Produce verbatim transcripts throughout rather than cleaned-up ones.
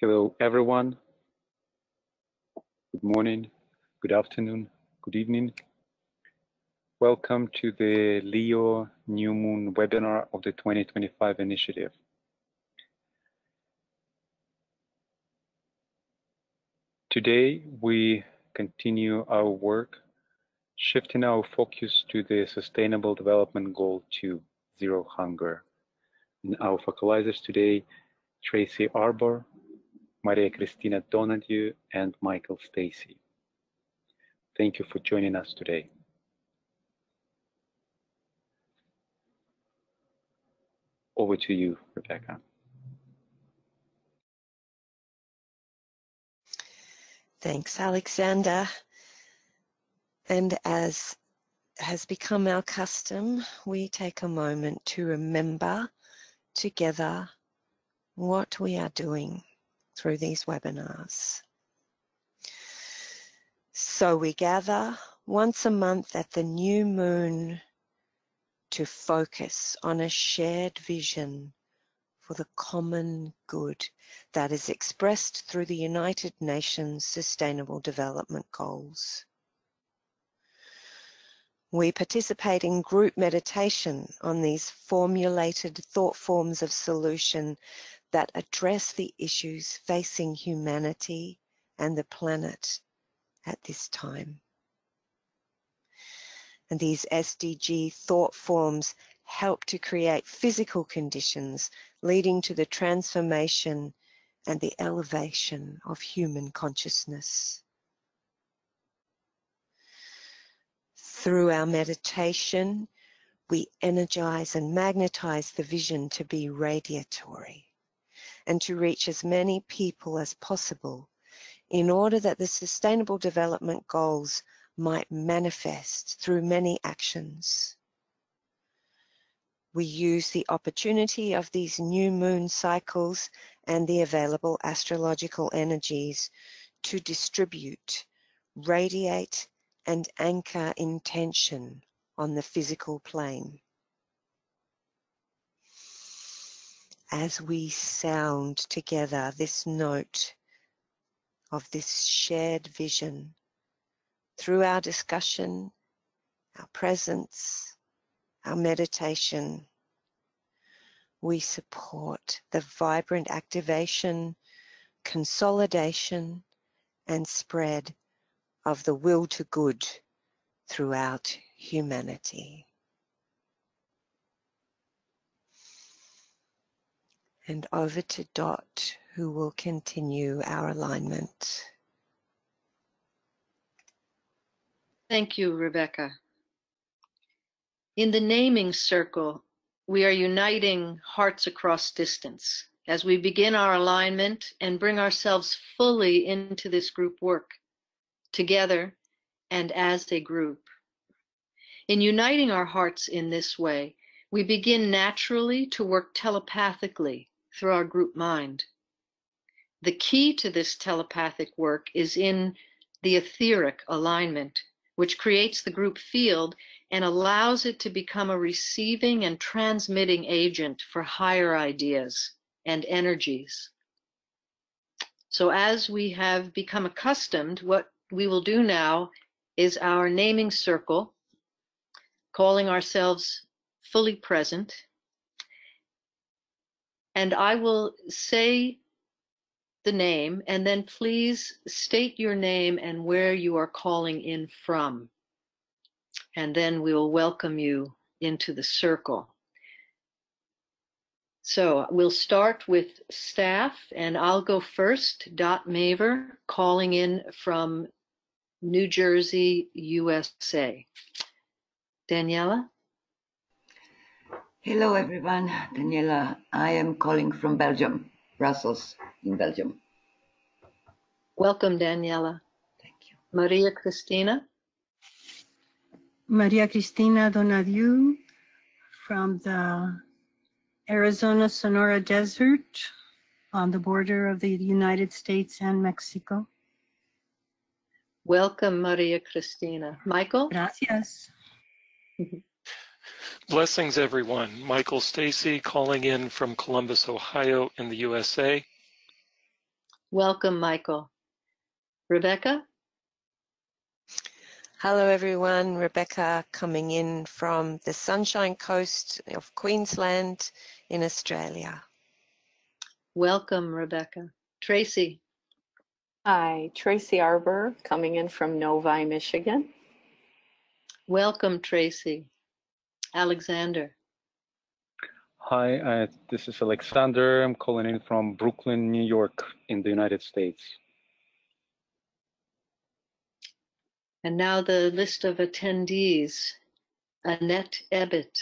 Hello, everyone. Good morning, good afternoon, good evening. Welcome to the L E O New Moon webinar of the twenty twenty-five initiative. Today, we continue our work, shifting our focus to the Sustainable Development Goal two, Zero Hunger. And our focalizers today, Tracy Arbor, Maria Cristina Donadio, and Michael Stacy. Thank you for joining us today. Over to you, Rebecca. Thanks, Alexander. And as has become our custom, we take a moment to remember together what we are doing through these webinars. So we gather once a month at the new moon to focus on a shared vision for the common good that is expressed through the United Nations Sustainable Development Goals. We participate in group meditation on these formulated thought forms of solution that address the issues facing humanity and the planet at this time. And these S D G thought forms help to create physical conditions leading to the transformation and the elevation of human consciousness. Through our meditation, we energize and magnetize the vision to be radiatory and to reach as many people as possible in order that the Sustainable Development Goals might manifest through many actions. We use the opportunity of these new moon cycles and the available astrological energies to distribute, radiate, and anchor intention on the physical plane. As we sound together this note of this shared vision, through our discussion, our presence, our meditation, we support the vibrant activation, consolidation, and spread of the will to good throughout humanity. And over to Dot, who will continue our alignment. Thank you, Rebecca. In the naming circle, we are uniting hearts across distance as we begin our alignment and bring ourselves fully into this group work, together and as a group. In uniting our hearts in this way, we begin naturally to work telepathically through our group mind. The key to this telepathic work is in the etheric alignment, which creates the group field and allows it to become a receiving and transmitting agent for higher ideas and energies. So as we have become accustomed, what we will do now is our naming circle, calling ourselves fully present, and I will say the name, and then please state your name and where you are calling in from, and then we will welcome you into the circle. So we'll start with staff, and I'll go first. Dot Maver, calling in from New Jersey, U S A. Daniela? Hello, everyone. Daniela, I am calling from Belgium, Brussels, in Belgium. Welcome, Daniela. Thank you. Maria Cristina? Maria Cristina Donadio, from the Arizona Sonora Desert, on the border of the United States and Mexico. Welcome, Maria Cristina. Michael? Gracias. Blessings, everyone. Michael Stacy calling in from Columbus, Ohio in the U S A. Welcome, Michael. Rebecca? Hello, everyone. Rebecca coming in from the Sunshine Coast of Queensland in Australia. Welcome, Rebecca. Tracy? Hi, Tracy Arbor coming in from Novi, Michigan. Welcome, Tracy. Alexander? Hi, uh, this is Alexander. I'm calling in from Brooklyn, New York in the United States. And now the list of attendees. Annette Ebbett.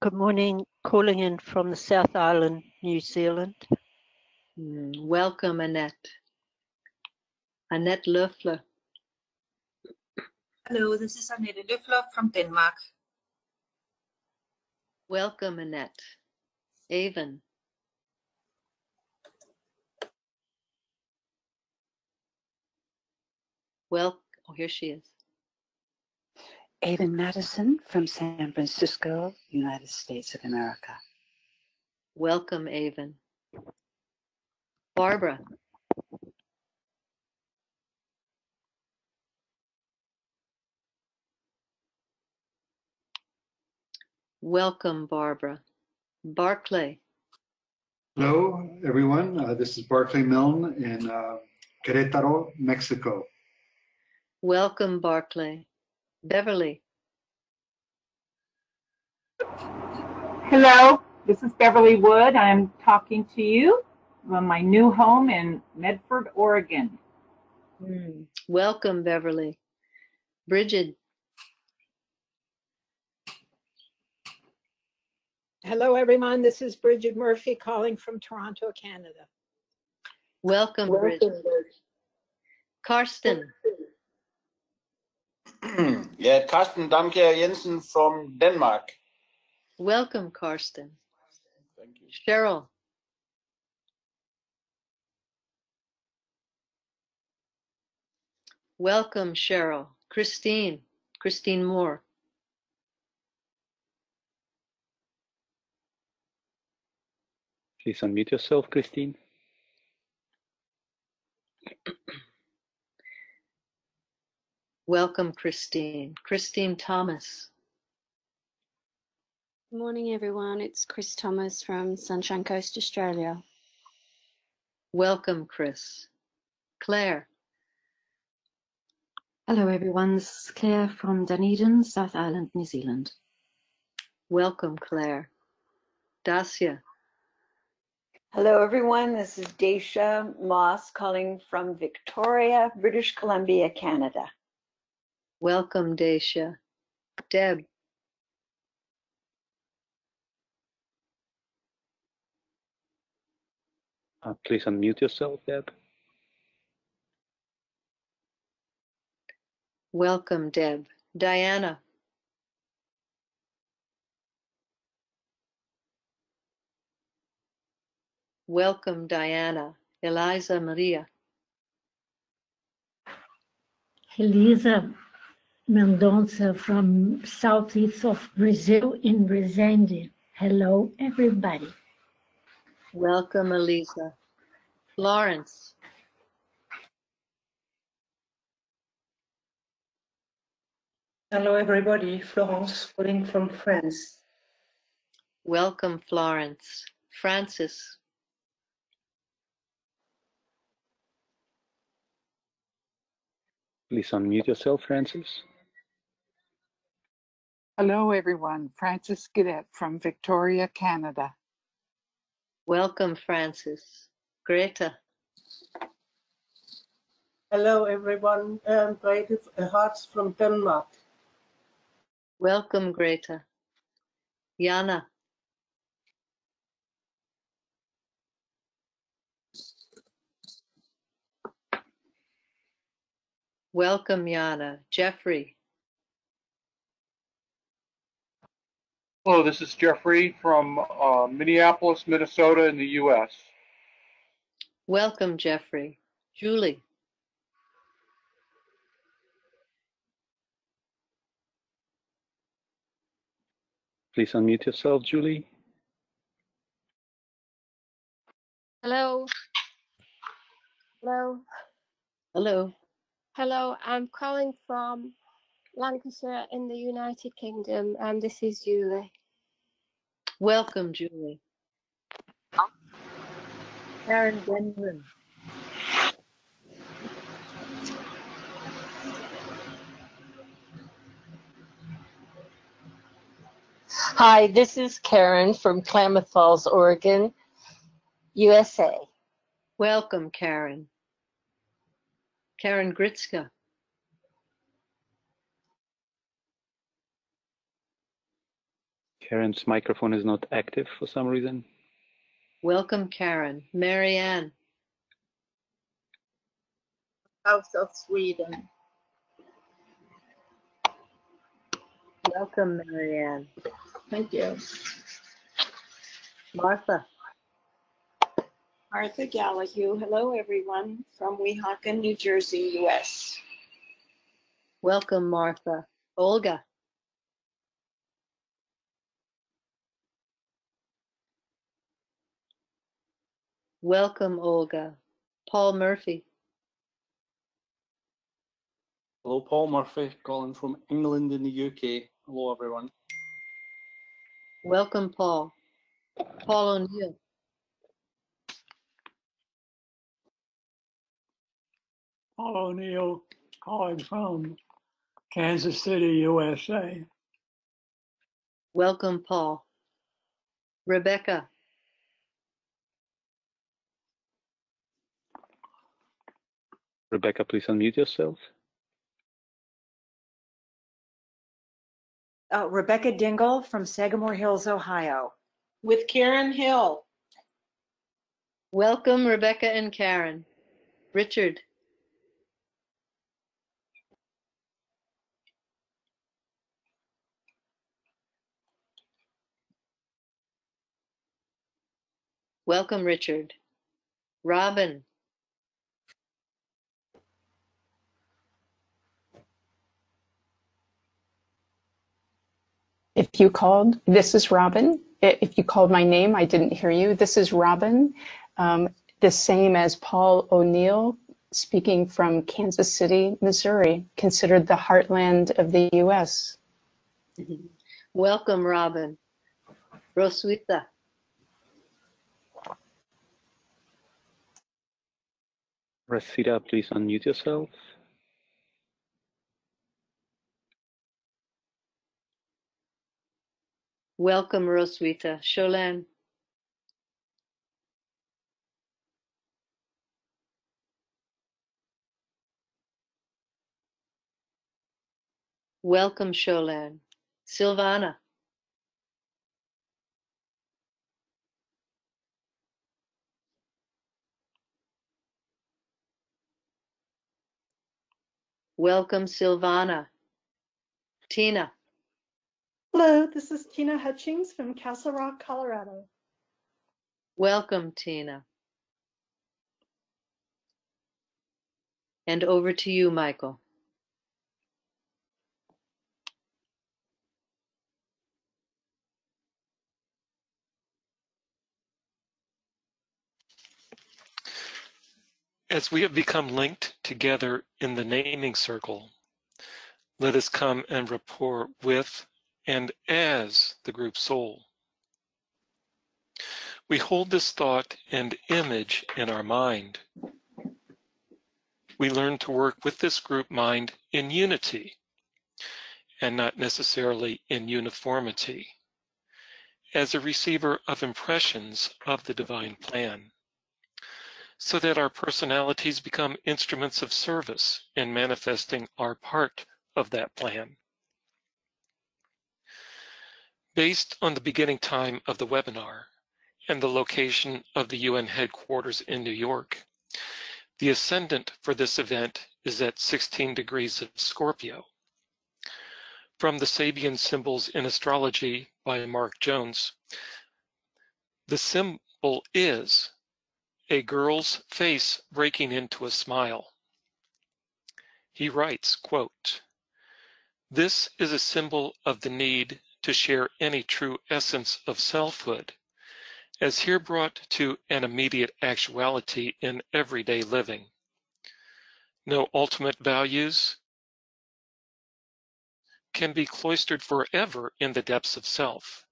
Good morning, calling in from the South Island, New Zealand. Mm, welcome, Annette. Annette Loeffler. Hello, this is Annette Loeffler from Denmark. Welcome, Annette. Avon. Well, oh, here she is. Avon Madison from San Francisco, United States of America. Welcome, Avon. Barbara. Welcome, Barbara. Barclay. Hello, everyone. Uh, this is Barclay Milne in uh, Querétaro, Mexico. Welcome, Barclay. Beverly. Hello, this is Beverly Wood. I'm talking to you from my new home in Medford, Oregon. Mm. Welcome, Beverly. Bridget. Hello, everyone. This is Bridget Murphy calling from Toronto, Canada. Welcome, Bridget. Welcome, Bridget. Karsten. Yeah, Karsten Damkjær Jensen from Denmark. Welcome, Karsten. Thank you. Cheryl. Welcome, Cheryl. Christine. Christine Moore. Please unmute yourself, Christine. Welcome, Christine. Christine Thomas. Good morning, everyone. It's Chris Thomas from Sunshine Coast, Australia. Welcome, Chris. Claire. Hello, everyone. This is Claire from Dunedin, South Island, New Zealand. Welcome, Claire. Dacia. Hello, everyone. This is Dacia Moss calling from Victoria, British Columbia, Canada. Welcome, Dacia. Deb. Uh, please unmute yourself, Deb. Welcome, Deb. Diana. Welcome, Diana. Eliza Maria. Eliza Mendonça from southeast of Brazil in Resende. Hello, everybody. Welcome, Eliza. Florence. Hello, everybody. Florence calling from France. Welcome, Florence. Francis. Please unmute yourself, Francis. Hello, everyone. Francis Gaudet from Victoria, Canada. Welcome, Francis. Greta. Hello, everyone. I'm Greta Hartz from Denmark. Welcome, Greta. Jana. Welcome, Jana. Jeffrey. Hello, this is Jeffrey from uh, Minneapolis, Minnesota in the U S. Welcome, Jeffrey. Julie. Please unmute yourself, Julie. Hello. Hello. Hello. Hello, I'm calling from Lancashire in the United Kingdom, and this is Julie. Welcome, Julie. Karen Gritzka. Hi, this is Karen from Klamath Falls, Oregon, U S A. Welcome, Karen. Karen Gritzka. Karen's microphone is not active for some reason. Welcome, Karen. Marianne. House of Sweden. Welcome, Marianne. Thank you. Martha. Martha Gallagher. Hello, everyone, from Weehawken, New Jersey, U S. Welcome, Martha. Olga. Welcome, Olga. Paul Murphy. Hello, Paul Murphy, calling from England in the U K. Hello, everyone. Welcome, Paul. Paul O'Neill. Paul O'Neill, calling from Kansas City, U S A. Welcome, Paul. Rebecca. Rebecca, please unmute yourself. Uh, Rebecca Dingle from Sagamore Hills, Ohio. With Karen Hill. Welcome, Rebecca and Karen. Richard. Welcome, Richard. Robin. If you called, this is Robin. If you called my name, I didn't hear you. This is Robin, um, the same as Paul O'Neill, speaking from Kansas City, Missouri, considered the heartland of the U S. Welcome, Robin. Roswitha. Roswitha, please unmute yourself. Welcome, Roswitha. Sholan. Welcome, Sholan. Silvana. Welcome, Silvana. Tina. Hello, this is Tina Hutchings from Castle Rock, Colorado. Welcome, Tina. And over to you, Michael. As we have become linked together in the naming circle, let us come and rapport with and as the group soul. We hold this thought and image in our mind. We learn to work with this group mind in unity and not necessarily in uniformity as a receiver of impressions of the divine plan, so that our personalities become instruments of service in manifesting our part of that plan. Based on the beginning time of the webinar and the location of the U N headquarters in New York, the ascendant for this event is at sixteen degrees of Scorpio. From the Sabian symbols in astrology by Mark Jones, the symbol is a girl's face breaking into a smile. He writes, quote, "This is a symbol of the need to share any true essence of selfhood as here brought to an immediate actuality in everyday living. No ultimate values can be cloistered forever in the depths of self,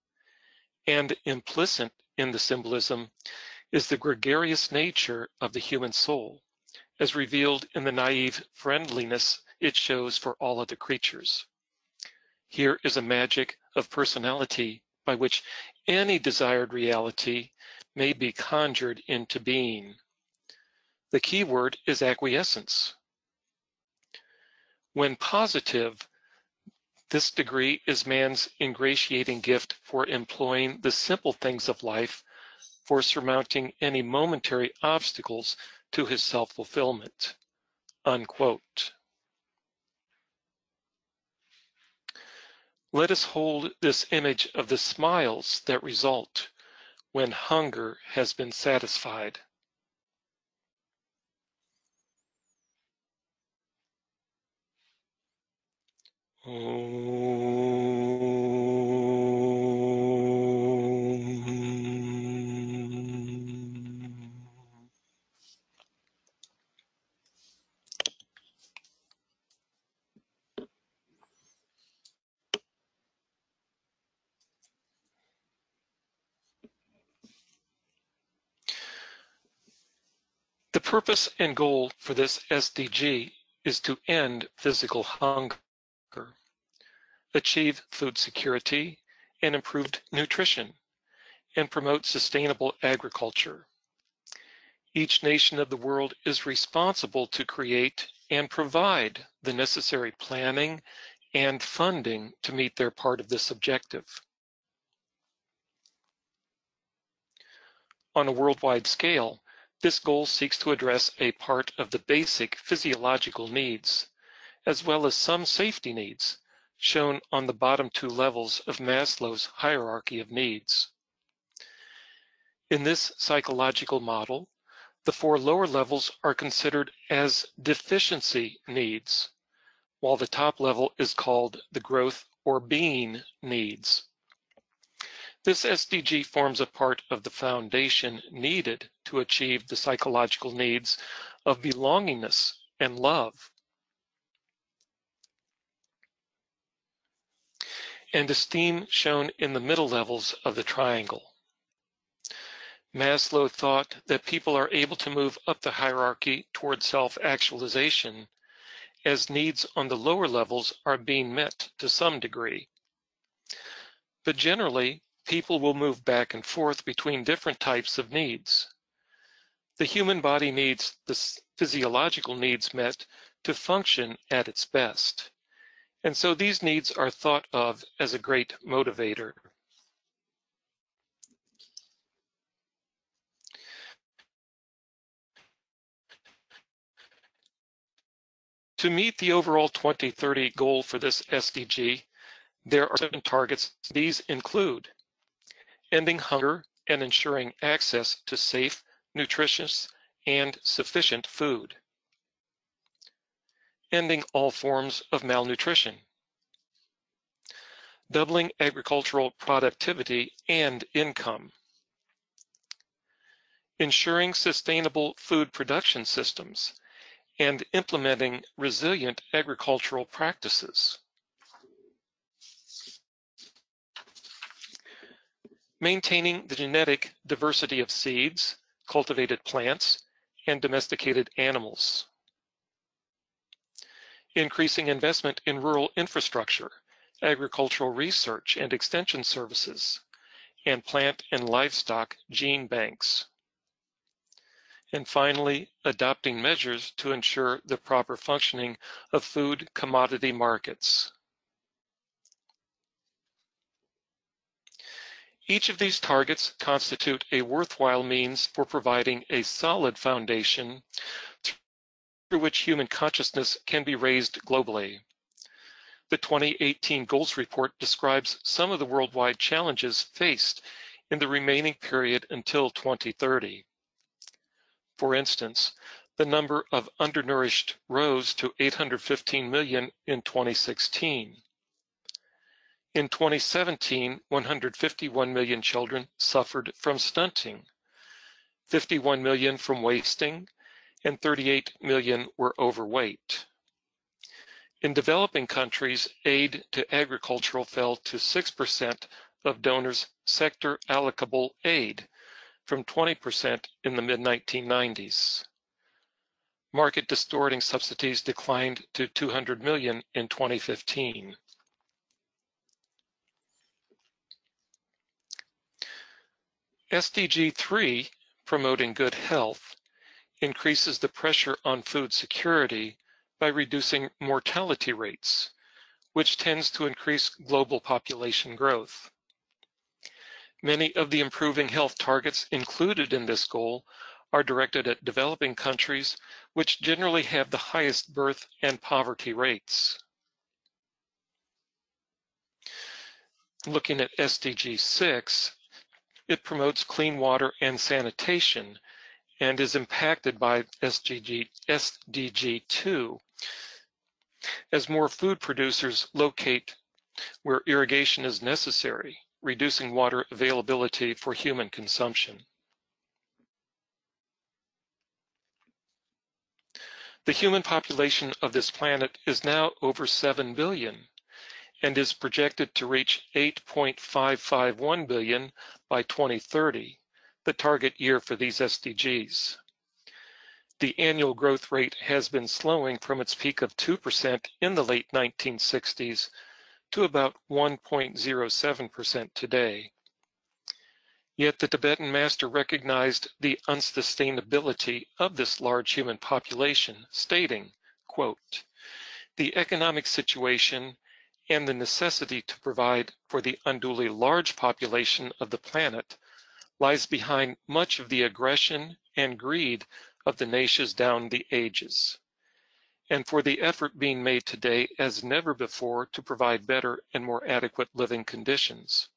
and implicit in the symbolism is the gregarious nature of the human soul, as revealed in the naive friendliness it shows for all other creatures. Here is a magic of personality by which any desired reality may be conjured into being. The key word is acquiescence. When positive, this degree is man's ingratiating gift for employing the simple things of life, for surmounting any momentary obstacles to his self-fulfillment." Unquote. Let us hold this image of the smiles that result when hunger has been satisfied. Om. The purpose and goal for this S D G is to end physical hunger, achieve food security and improved nutrition, and promote sustainable agriculture. Each nation of the world is responsible to create and provide the necessary planning and funding to meet their part of this objective. On a worldwide scale, this goal seeks to address a part of the basic physiological needs, as well as some safety needs, shown on the bottom two levels of Maslow's hierarchy of needs. In this psychological model, the four lower levels are considered as deficiency needs, while the top level is called the growth or being needs. This S D G forms a part of the foundation needed to achieve the psychological needs of belongingness and love, and esteem shown in the middle levels of the triangle. Maslow thought that people are able to move up the hierarchy toward self-actualization as needs on the lower levels are being met to some degree. But generally, people will move back and forth between different types of needs. The human body needs the physiological needs met to function at its best, and so these needs are thought of as a great motivator. To meet the overall twenty thirty goal for this S D G, there are seven targets. These include ending hunger and ensuring access to safe, nutritious, and sufficient food, ending all forms of malnutrition, doubling agricultural productivity and income, ensuring sustainable food production systems, and implementing resilient agricultural practices, maintaining the genetic diversity of seeds, cultivated plants, and domesticated animals, increasing investment in rural infrastructure, agricultural research and extension services, and plant and livestock gene banks, and finally, adopting measures to ensure the proper functioning of food commodity markets. Each of these targets constitute a worthwhile means for providing a solid foundation through which human consciousness can be raised globally. The twenty eighteen Goals Report describes some of the worldwide challenges faced in the remaining period until twenty thirty. For instance, the number of undernourished rose to eight hundred fifteen million in twenty sixteen. In twenty seventeen, one hundred fifty-one million children suffered from stunting, fifty-one million from wasting, and thirty-eight million were overweight. In developing countries, aid to agriculture fell to six percent of donors' sector allocable aid, from twenty percent in the mid nineteen nineties. Market distorting subsidies declined to two hundred million in twenty fifteen. S D G three, promoting good health, increases the pressure on food security by reducing mortality rates, which tends to increase global population growth. Many of the improving health targets included in this goal are directed at developing countries, which generally have the highest birth and poverty rates. Looking at S D G six, it promotes clean water and sanitation and is impacted by S D G two. As more food producers locate where irrigation is necessary, reducing water availability for human consumption. The human population of this planet is now over seven billion. And is projected to reach eight point five five one billion by twenty thirty, the target year for these S D Gs. The annual growth rate has been slowing from its peak of two percent in the late nineteen sixties to about one point zero seven percent today. Yet the Tibetan master recognized the unsustainability of this large human population, stating, quote, "The economic situation and the necessity to provide for the unduly large population of the planet lies behind much of the aggression and greed of the nations down the ages, and for the effort being made today as never before to provide better and more adequate living conditions.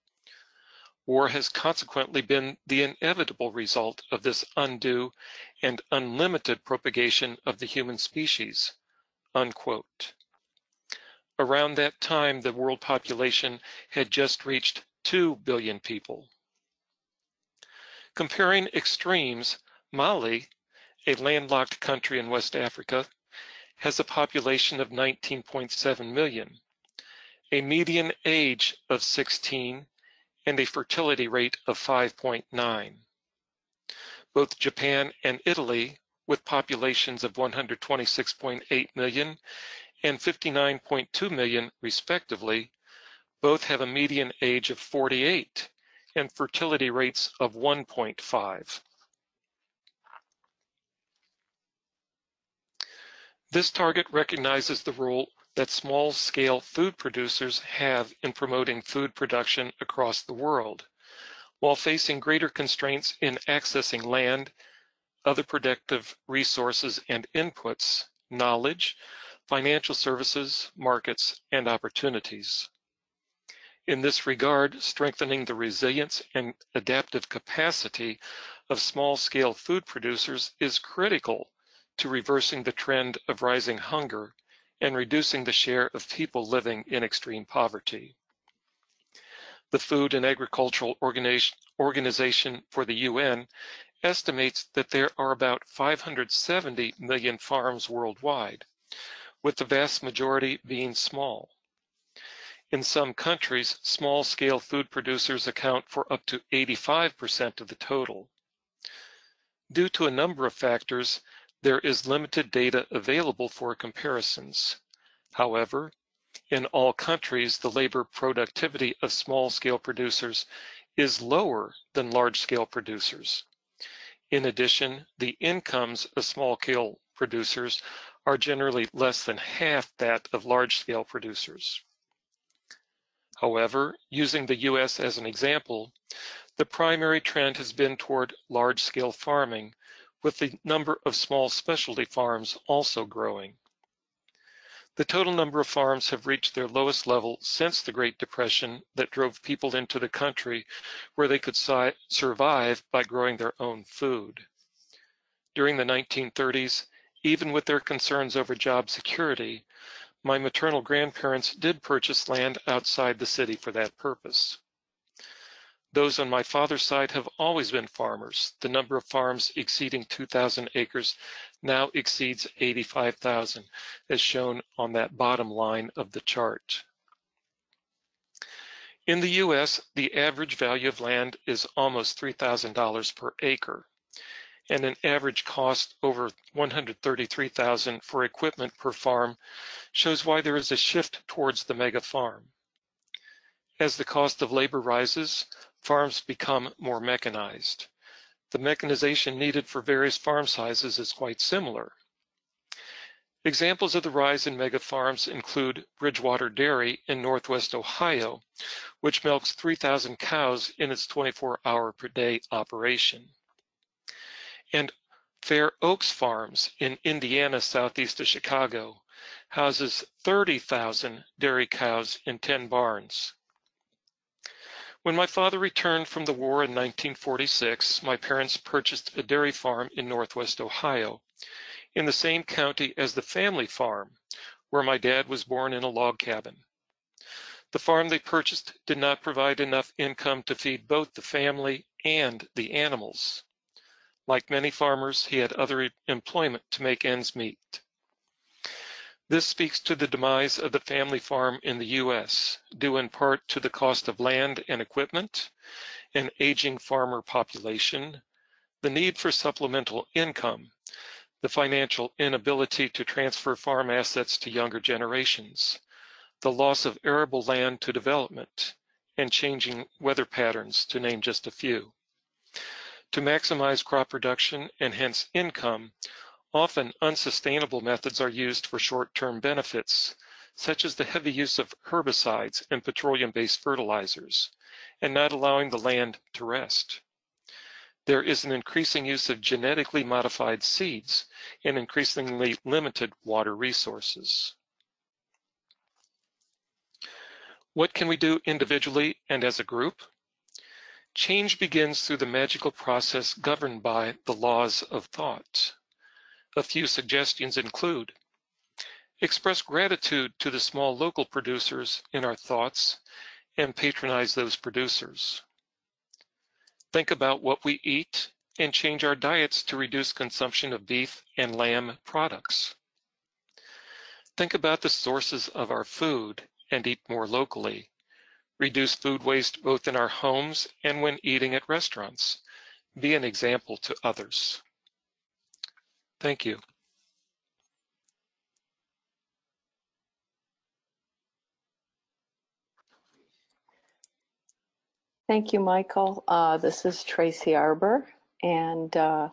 War has consequently been the inevitable result of this undue and unlimited propagation of the human species," unquote. Around that time, the world population had just reached two billion people. Comparing extremes, Mali, a landlocked country in West Africa, has a population of nineteen point seven million, a median age of sixteen, and a fertility rate of five point nine. Both Japan and Italy, with populations of one hundred twenty-six point eight million and fifty-nine point two million respectively, both have a median age of forty-eight and fertility rates of one point five. This target recognizes the role that small-scale food producers have in promoting food production across the world, while facing greater constraints in accessing land, other productive resources and inputs, knowledge, financial services, markets, and opportunities. In this regard, strengthening the resilience and adaptive capacity of small-scale food producers is critical to reversing the trend of rising hunger and reducing the share of people living in extreme poverty. The Food and Agricultural Organization for the U N estimates that there are about five hundred seventy million farms worldwide, with the vast majority being small. In some countries, small-scale food producers account for up to eighty-five percent of the total. Due to a number of factors, there is limited data available for comparisons. However, in all countries, the labor productivity of small-scale producers is lower than large-scale producers. In addition, the incomes of small-scale producers are generally less than half that of large-scale producers. However, using the U S as an example, the primary trend has been toward large-scale farming, with the number of small specialty farms also growing. The total number of farms have reached their lowest level since the Great Depression that drove people into the country where they could si- survive by growing their own food. During the nineteen thirties, even with their concerns over job security, my maternal grandparents did purchase land outside the city for that purpose. Those on my father's side have always been farmers. The number of farms exceeding two thousand acres now exceeds eighty-five thousand, as shown on that bottom line of the chart. In the U S, the average value of land is almost three thousand dollars per acre, and an average cost over one hundred thirty-three thousand dollars for equipment per farm shows why there is a shift towards the mega farm. As the cost of labor rises, farms become more mechanized. The mechanization needed for various farm sizes is quite similar. Examples of the rise in mega farms include Bridgewater Dairy in Northwest Ohio, which milks three thousand cows in its twenty-four hour per day operation, and Fair Oaks Farms in Indiana, southeast of Chicago, houses thirty thousand dairy cows in ten barns. When my father returned from the war in nineteen forty-six, my parents purchased a dairy farm in Northwest Ohio, in the same county as the family farm, where my dad was born in a log cabin. The farm they purchased did not provide enough income to feed both the family and the animals. Like many farmers, he had other employment to make ends meet. This speaks to the demise of the family farm in the U S, due in part to the cost of land and equipment, an aging farmer population, the need for supplemental income, the financial inability to transfer farm assets to younger generations, the loss of arable land to development, and changing weather patterns, to name just a few. To maximize crop production and hence income, often unsustainable methods are used for short-term benefits, such as the heavy use of herbicides and petroleum-based fertilizers, and not allowing the land to rest. There is an increasing use of genetically modified seeds and increasingly limited water resources. What can we do individually and as a group? Change begins through the magical process governed by the laws of thought. A few suggestions include: express gratitude to the small local producers in our thoughts and patronize those producers. Think about what we eat and change our diets to reduce consumption of beef and lamb products. Think about the sources of our food and eat more locally. Reduce food waste both in our homes and when eating at restaurants. Be an example to others. Thank you. Thank you, Michael. Uh, this is Tracy Arbor, and uh,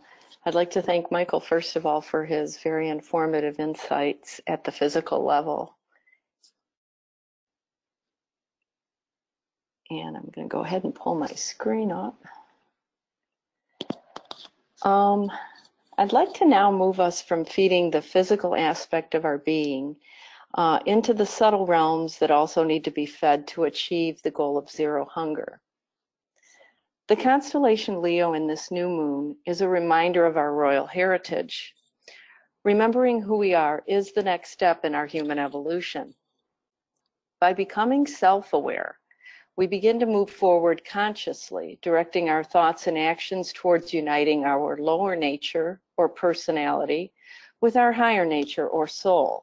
I'd like to thank Michael, first of all, for his very informative insights at the physical level. And I'm going to go ahead and pull my screen up. Um, I'd like to now move us from feeding the physical aspect of our being uh, into the subtle realms that also need to be fed to achieve the goal of zero hunger. The constellation Leo in this new moon is a reminder of our royal heritage. Remembering who we are is the next step in our human evolution. By becoming self-aware, we begin to move forward consciously, directing our thoughts and actions towards uniting our lower nature or personality with our higher nature or soul.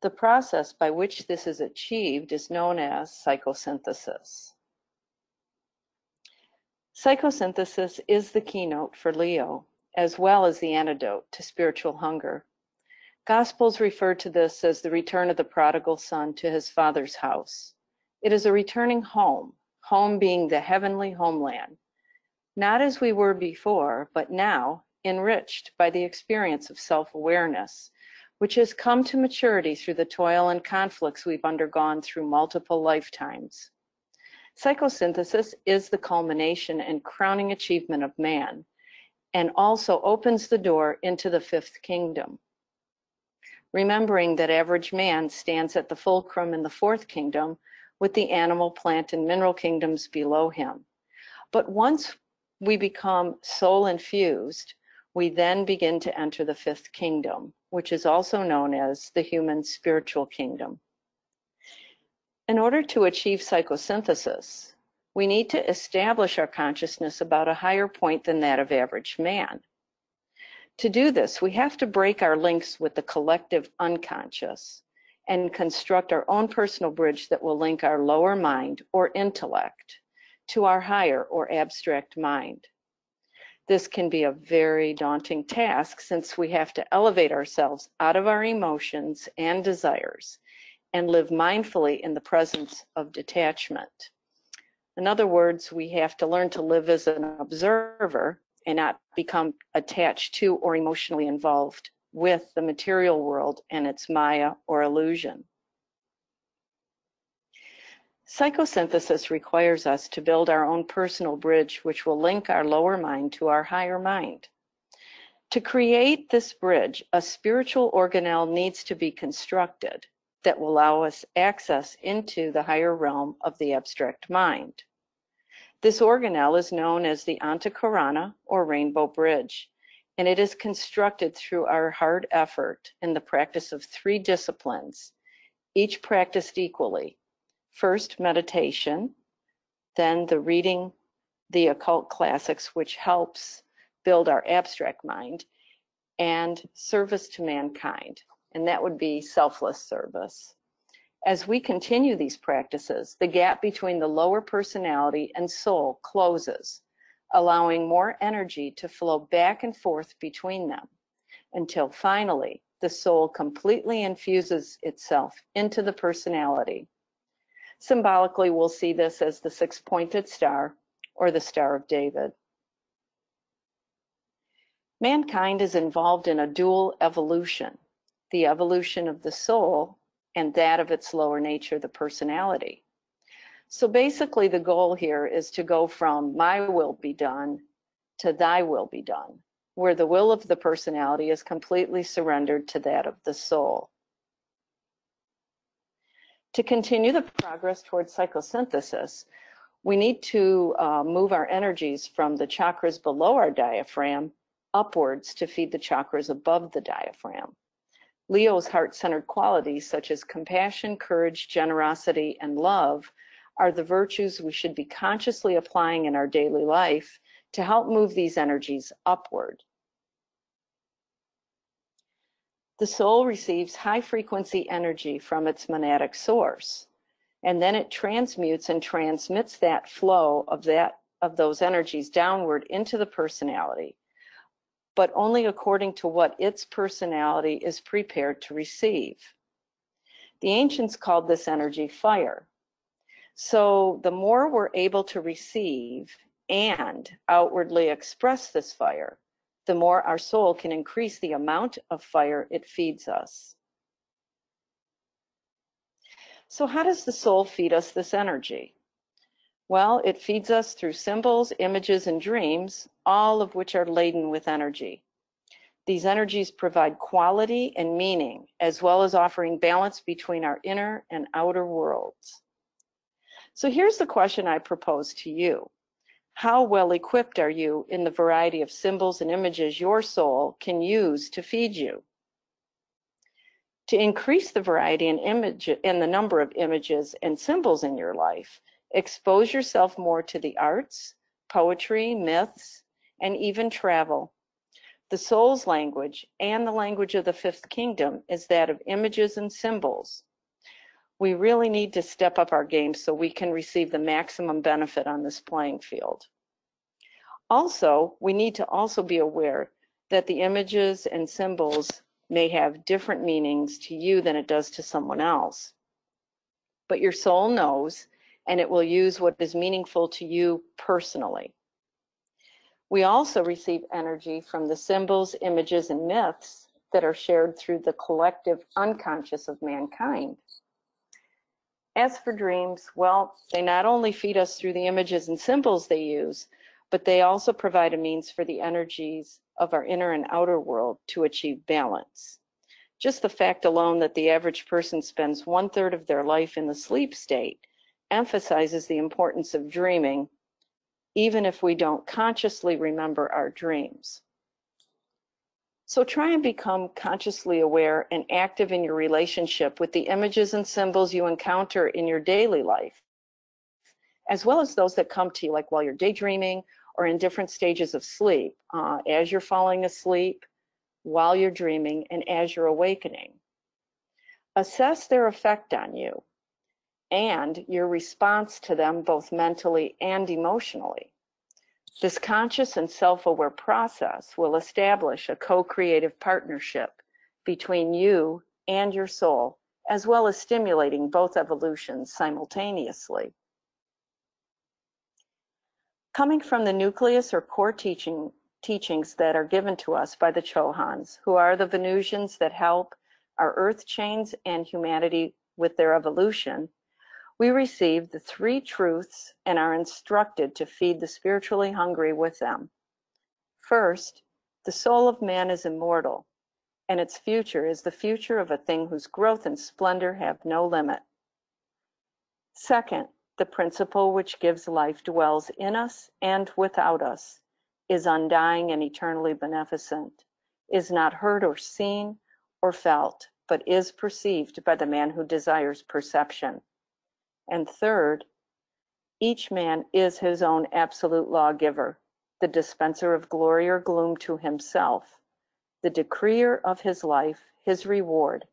The process by which this is achieved is known as psychosynthesis. Psychosynthesis is the keynote for Leo, as well as the antidote to spiritual hunger. Gospels refer to this as the return of the prodigal son to his father's house. It is a returning home, home being the heavenly homeland, not as we were before, but now enriched by the experience of self-awareness, which has come to maturity through the toil and conflicts we've undergone through multiple lifetimes. Psychosynthesis is the culmination and crowning achievement of man, and also opens the door into the fifth kingdom. Remembering that average man stands at the fulcrum in the fourth kingdom, with the animal, plant, and mineral kingdoms below him. But once we become soul infused, we then begin to enter the fifth kingdom, which is also known as the human spiritual kingdom. In order to achieve psychosynthesis, we need to establish our consciousness about a higher point than that of average man. To do this, we have to break our links with the collective unconscious and construct our own personal bridge that will link our lower mind or intellect to our higher or abstract mind. This can be a very daunting task since we have to elevate ourselves out of our emotions and desires and live mindfully in the presence of detachment. In other words, we have to learn to live as an observer and not become attached to or emotionally involved with the material world and its Maya or illusion. Psychosynthesis requires us to build our own personal bridge, which will link our lower mind to our higher mind. To create this bridge, a spiritual organelle needs to be constructed that will allow us access into the higher realm of the abstract mind. This organelle is known as the Antakarana or Rainbow Bridge, and it is constructed through our hard effort in the practice of three disciplines, each practiced equally. First, meditation, then the reading the occult classics, which helps build our abstract mind, and service to mankind, and that would be selfless service. As we continue these practices, the gap between the lower personality and soul closes, allowing more energy to flow back and forth between them, until finally the soul completely infuses itself into the personality. Symbolically, we'll see this as the six-pointed star or the Star of David. Mankind is involved in a dual evolution, the evolution of the soul and that of its lower nature, the personality. So basically the goal here is to go from my will be done to thy will be done, where the will of the personality is completely surrendered to that of the soul. To continue the progress towards psychosynthesis, we need to uh, move our energies from the chakras below our diaphragm upwards to feed the chakras above the diaphragm. Leo's heart-centered qualities, such as compassion, courage, generosity, and love, are the virtues we should be consciously applying in our daily life to help move these energies upward. The soul receives high-frequency energy from its monadic source, and then it transmutes and transmits that flow of, that, of those energies downward into the personality, but only according to what its personality is prepared to receive. The ancients called this energy fire. So the more we're able to receive and outwardly express this fire, the more our soul can increase the amount of fire it feeds us. So how does the soul feed us this energy? Well, it feeds us through symbols, images, and dreams, all of which are laden with energy. These energies provide quality and meaning, as well as offering balance between our inner and outer worlds. So here's the question I propose to you. How well equipped are you in the variety of symbols and images your soul can use to feed you? To increase the variety and, image, and the number of images and symbols in your life, expose yourself more to the arts, poetry, myths, and even travel. The soul's language and the language of the fifth kingdom is that of images and symbols. We really need to step up our game so we can receive the maximum benefit on this playing field. Also, we need to also be aware that the images and symbols may have different meanings to you than it does to someone else. But your soul knows, and it will use what is meaningful to you personally. We also receive energy from the symbols, images, and myths that are shared through the collective unconscious of mankind. As for dreams, well, they not only feed us through the images and symbols they use, but they also provide a means for the energies of our inner and outer world to achieve balance. Just the fact alone that the average person spends one-third of their life in the sleep state emphasizes the importance of dreaming, even if we don't consciously remember our dreams. So try and become consciously aware and active in your relationship with the images and symbols you encounter in your daily life, as well as those that come to you, like while you're daydreaming or in different stages of sleep, uh, as you're falling asleep, while you're dreaming, and as you're awakening. Assess their effect on you and your response to them, both mentally and emotionally. This conscious and self-aware process will establish a co-creative partnership between you and your soul, as well as stimulating both evolutions simultaneously. Coming from the nucleus or core teaching, teachings that are given to us by the Chohans, who are the Venusians that help our earth chains and humanity with their evolution, we receive the three truths and are instructed to feed the spiritually hungry with them. First, the soul of man is immortal, and its future is the future of a thing whose growth and splendor have no limit. Second, the principle which gives life dwells in us and without us, is undying and eternally beneficent, is not heard or seen or felt, but is perceived by the man who desires perception. And third, each man is his own absolute lawgiver, the dispenser of glory or gloom to himself, the decreer of his life, his reward,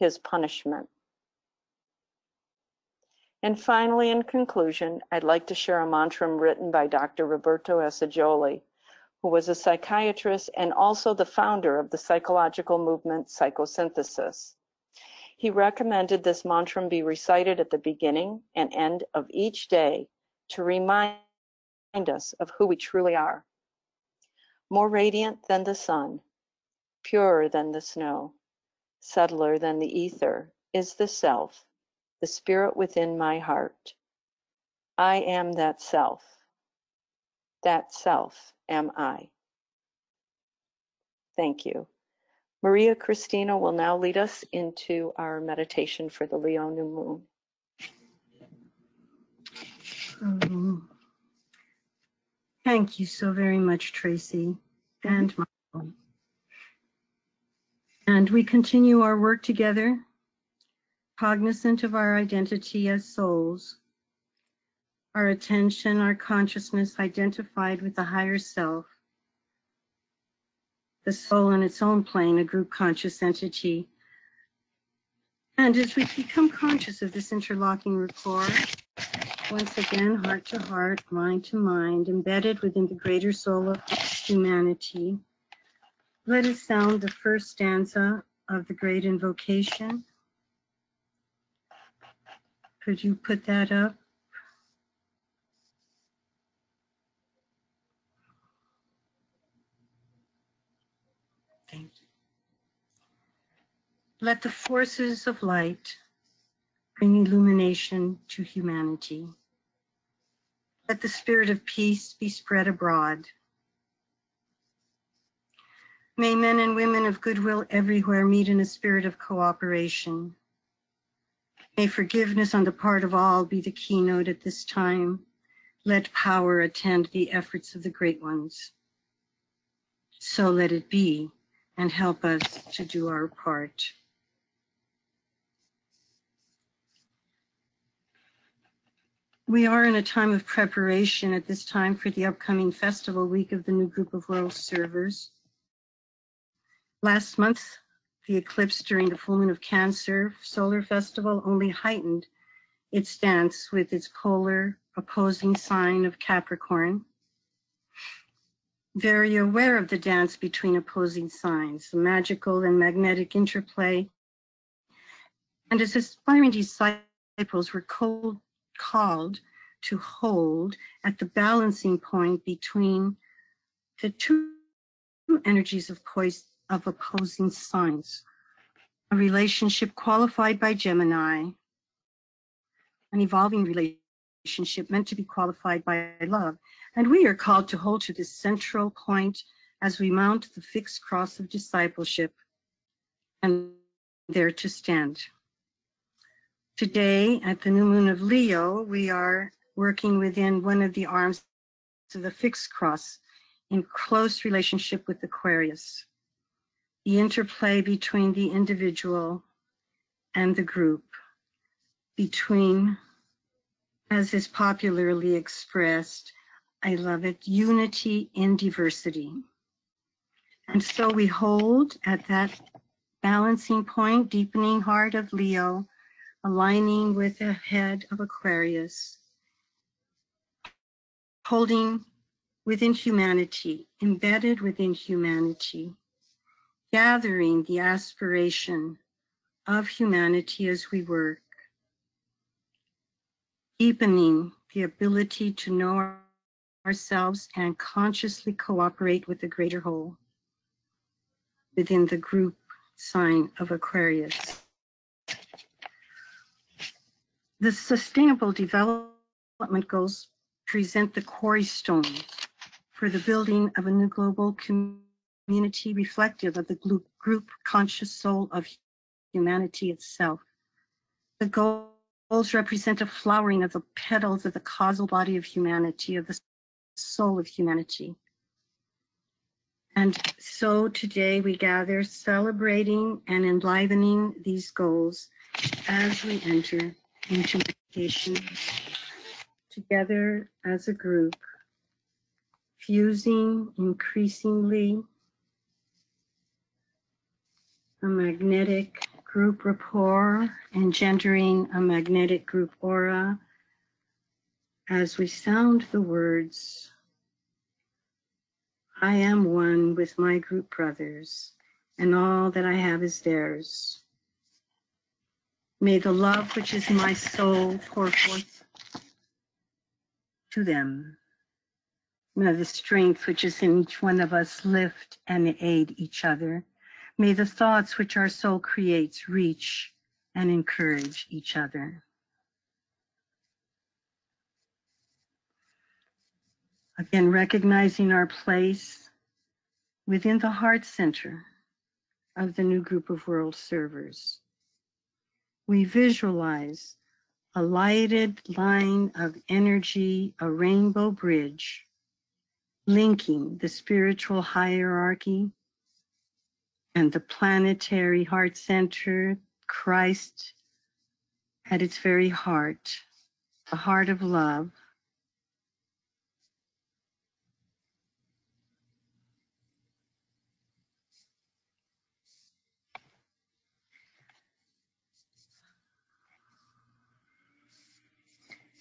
his punishment. And finally, in conclusion, I'd like to share a mantra written by Doctor Roberto Assagioli, who was a psychiatrist and also the founder of the psychological movement Psychosynthesis. He recommended this mantra be recited at the beginning and end of each day to remind us of who we truly are. More radiant than the sun, purer than the snow, subtler than the ether is the self, the spirit within my heart. I am that self. That self am I. Thank you. Maria Cristina will now lead us into our meditation for the L E O New Moon. Um, thank you so very much, Tracy and Michael. And we continue our work together, cognizant of our identity as souls, our attention, our consciousness identified with the higher self, the soul in its own plane, a group conscious entity. And as we become conscious of this interlocking rapport, once again, heart to heart, mind to mind, embedded within the greater soul of humanity, let us sound the first stanza of the Great Invocation. Could you put that up? Let the forces of light bring illumination to humanity. Let the spirit of peace be spread abroad. May men and women of goodwill everywhere meet in a spirit of cooperation. May forgiveness on the part of all be the keynote at this time. Let power attend the efforts of the great ones. So let it be, and help us to do our part. We are in a time of preparation at this time for the upcoming festival week of the new group of world servers. Last month, the eclipse during the full moon of Cancer solar festival only heightened its dance with its polar opposing sign of Capricorn. Very aware of the dance between opposing signs, the magical and magnetic interplay, and as aspiring disciples were cold, called to hold at the balancing point between the two energies of, poise, of opposing signs, a relationship qualified by Gemini, an evolving relationship meant to be qualified by love, and we are called to hold to this central point as we mount the fixed cross of discipleship and there to stand. Today, at the new moon of Leo, we are working within one of the arms of the fixed cross in close relationship with Aquarius. the interplay between the individual and the group, between, as is popularly expressed, I love it, unity in diversity. And so we hold at that balancing point, deepening heart of Leo, aligning with the head of Aquarius, holding within humanity, embedded within humanity, gathering the aspiration of humanity as we work, deepening the ability to know ourselves and consciously cooperate with the greater whole within the group sign of Aquarius. The Sustainable Development Goals present the quarry stone for the building of a new global community reflective of the group conscious soul of humanity itself. The goals represent a flowering of the petals of the causal body of humanity, of the soul of humanity. And so today we gather celebrating and enlivening these goals as we enter into meditation together as a group, fusing increasingly a magnetic group rapport, engendering a magnetic group aura as we sound the words, I am one with my group brothers, and all that I have is theirs. May the love which is my soul pour forth to them. May the strength which is in each one of us lift and aid each other. May the thoughts which our soul creates reach and encourage each other. Again, recognizing our place within the heart center of the new group of world servers. We visualize a lighted line of energy, a rainbow bridge, linking the spiritual hierarchy and the planetary heart center, Christ at its very heart, the heart of love,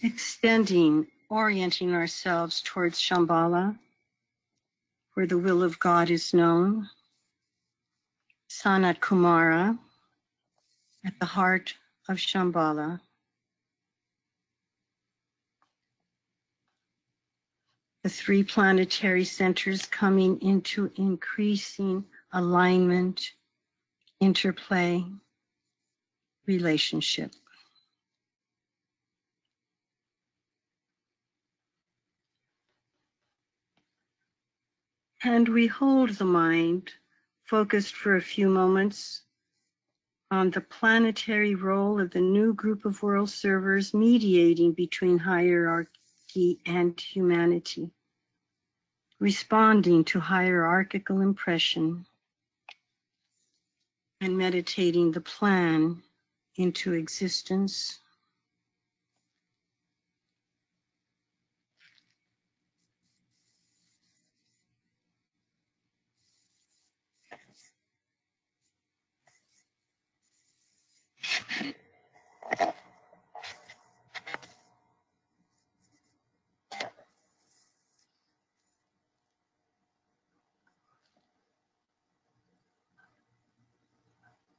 extending, orienting ourselves towards Shambhala, where the will of God is known, Sanat Kumara, at the heart of Shambhala, the three planetary centers coming into increasing alignment, interplay, relationship. And we hold the mind focused for a few moments on the planetary role of the new group of world servers mediating between hierarchy and humanity, responding to hierarchical impression, and meditating the plan into existence.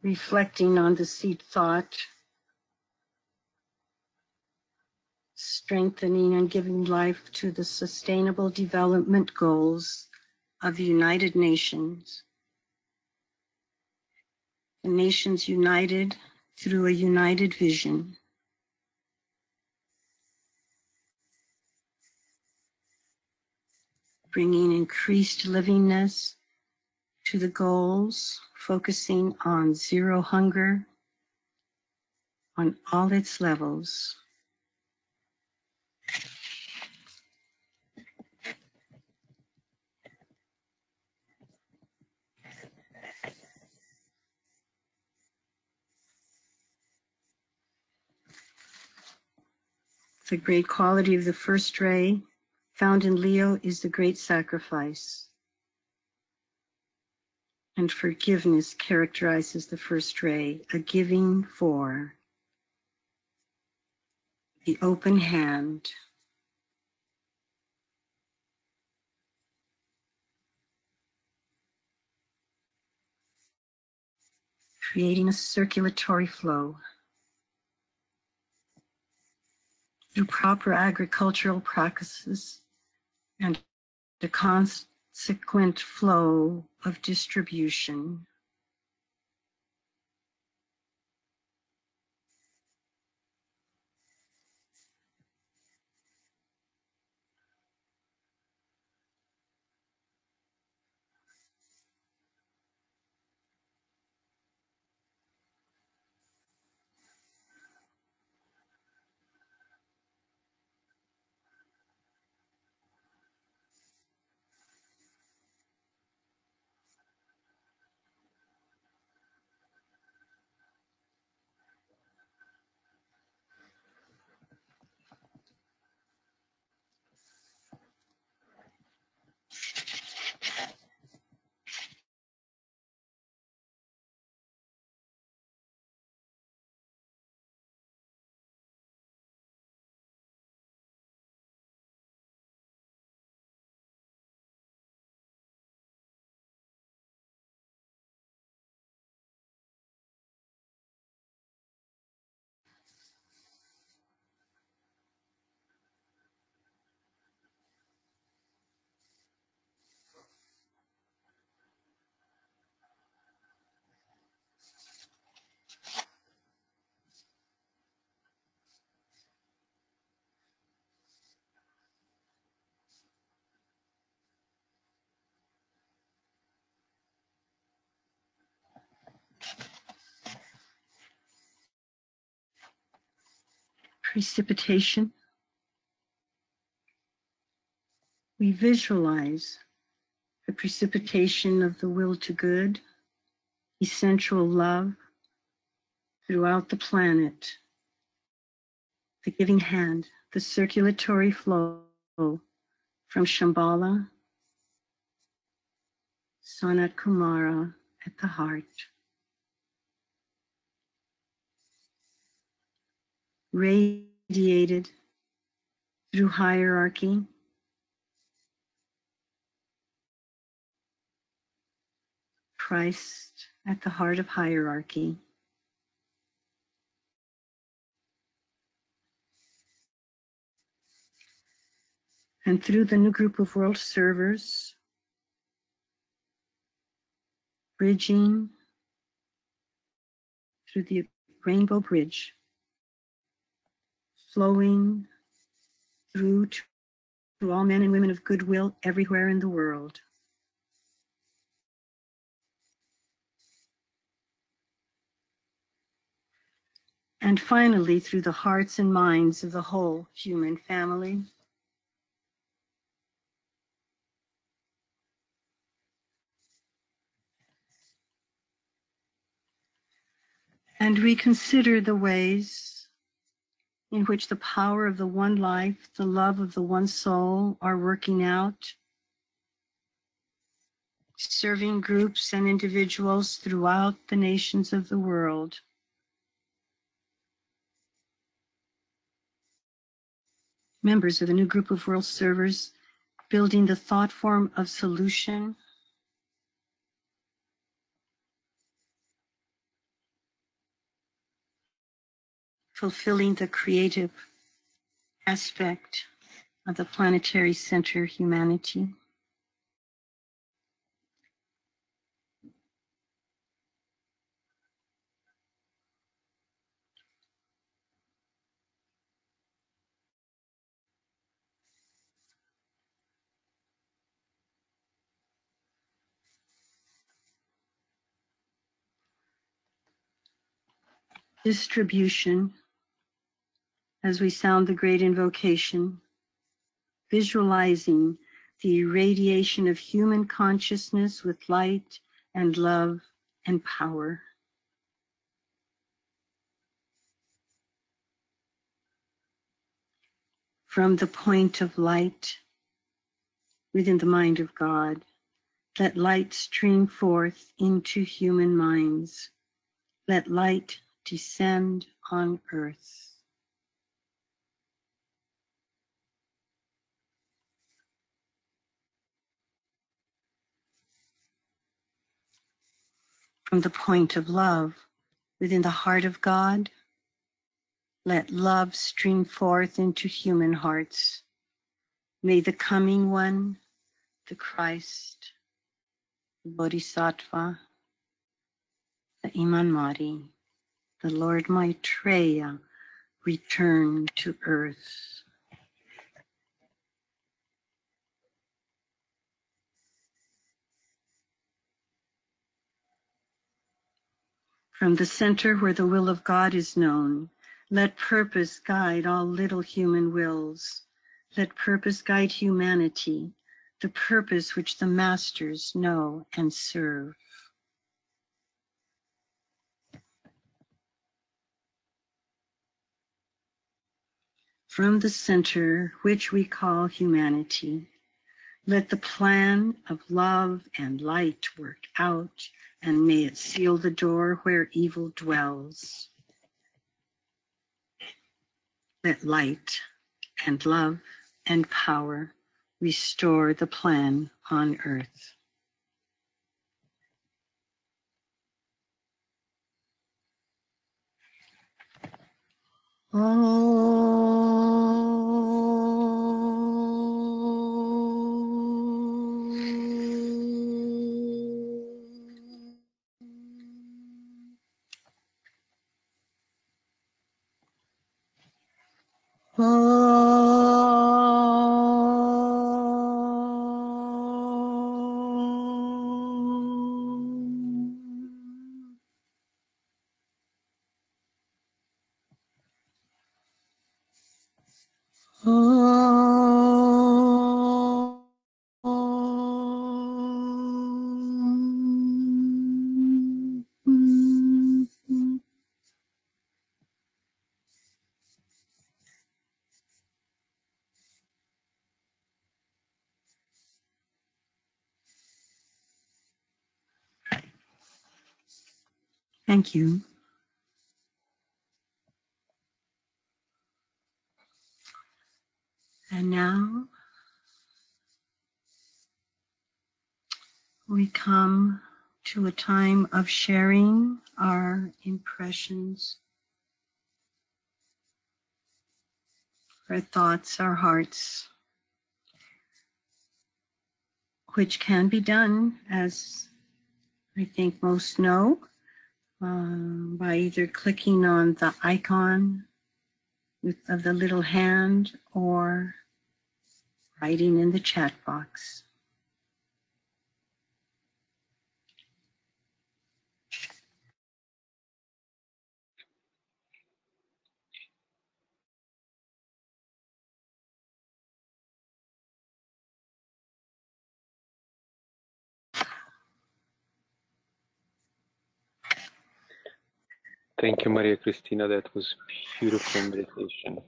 Reflecting on the seed thought, strengthening and giving life to the Sustainable Development Goals of the United Nations. The nations united through a united vision. Bringing increased livingness to the goals, focusing on zero hunger on all its levels. The great quality of the first ray found in Leo is the great sacrifice. And forgiveness characterizes the first ray, a giving for, the open hand. Creating a circulatory flow. Through proper agricultural practices and the consequent flow of distribution. Precipitation. We visualize the precipitation of the will to good, essential love throughout the planet, the giving hand, the circulatory flow from Shambhala, Sanat Kumara at the heart. Radiated through hierarchy, Christ at the heart of hierarchy, and through the new group of world servers, bridging through the Rainbow Bridge, flowing through to, to all men and women of goodwill everywhere in the world. And finally, through the hearts and minds of the whole human family. And we consider the ways in which the power of the one life, the love of the one soul are working out, serving groups and individuals throughout the nations of the world. Members of the new group of world servers building the thought form of solution, fulfilling the creative aspect of the planetary center humanity. Distribution. As we sound the Great Invocation, visualizing the irradiation of human consciousness with light and love and power. from the point of light within the mind of God. Let light stream forth into human minds. Let light descend on earth. From the point of love within the heart of God, let love stream forth into human hearts. May the coming one, the Christ, the Bodhisattva, the Iman Mahdi, the Lord Maitreya, return to earth. From the center where the will of God is known, let purpose guide all little human wills. Let purpose guide humanity, the purpose which the masters know and serve. From the center which we call humanity, let the plan of love and light work out, and may it seal the door where evil dwells. Let light and love and power restore the plan on earth. Oh. Thank you. And now we come to a time of sharing our impressions, our thoughts, our hearts, which can be done, as I think most know, Um, by either clicking on the icon with, of the little hand, or writing in the chat box. Thank you, Maria Cristina. That was beautiful meditation.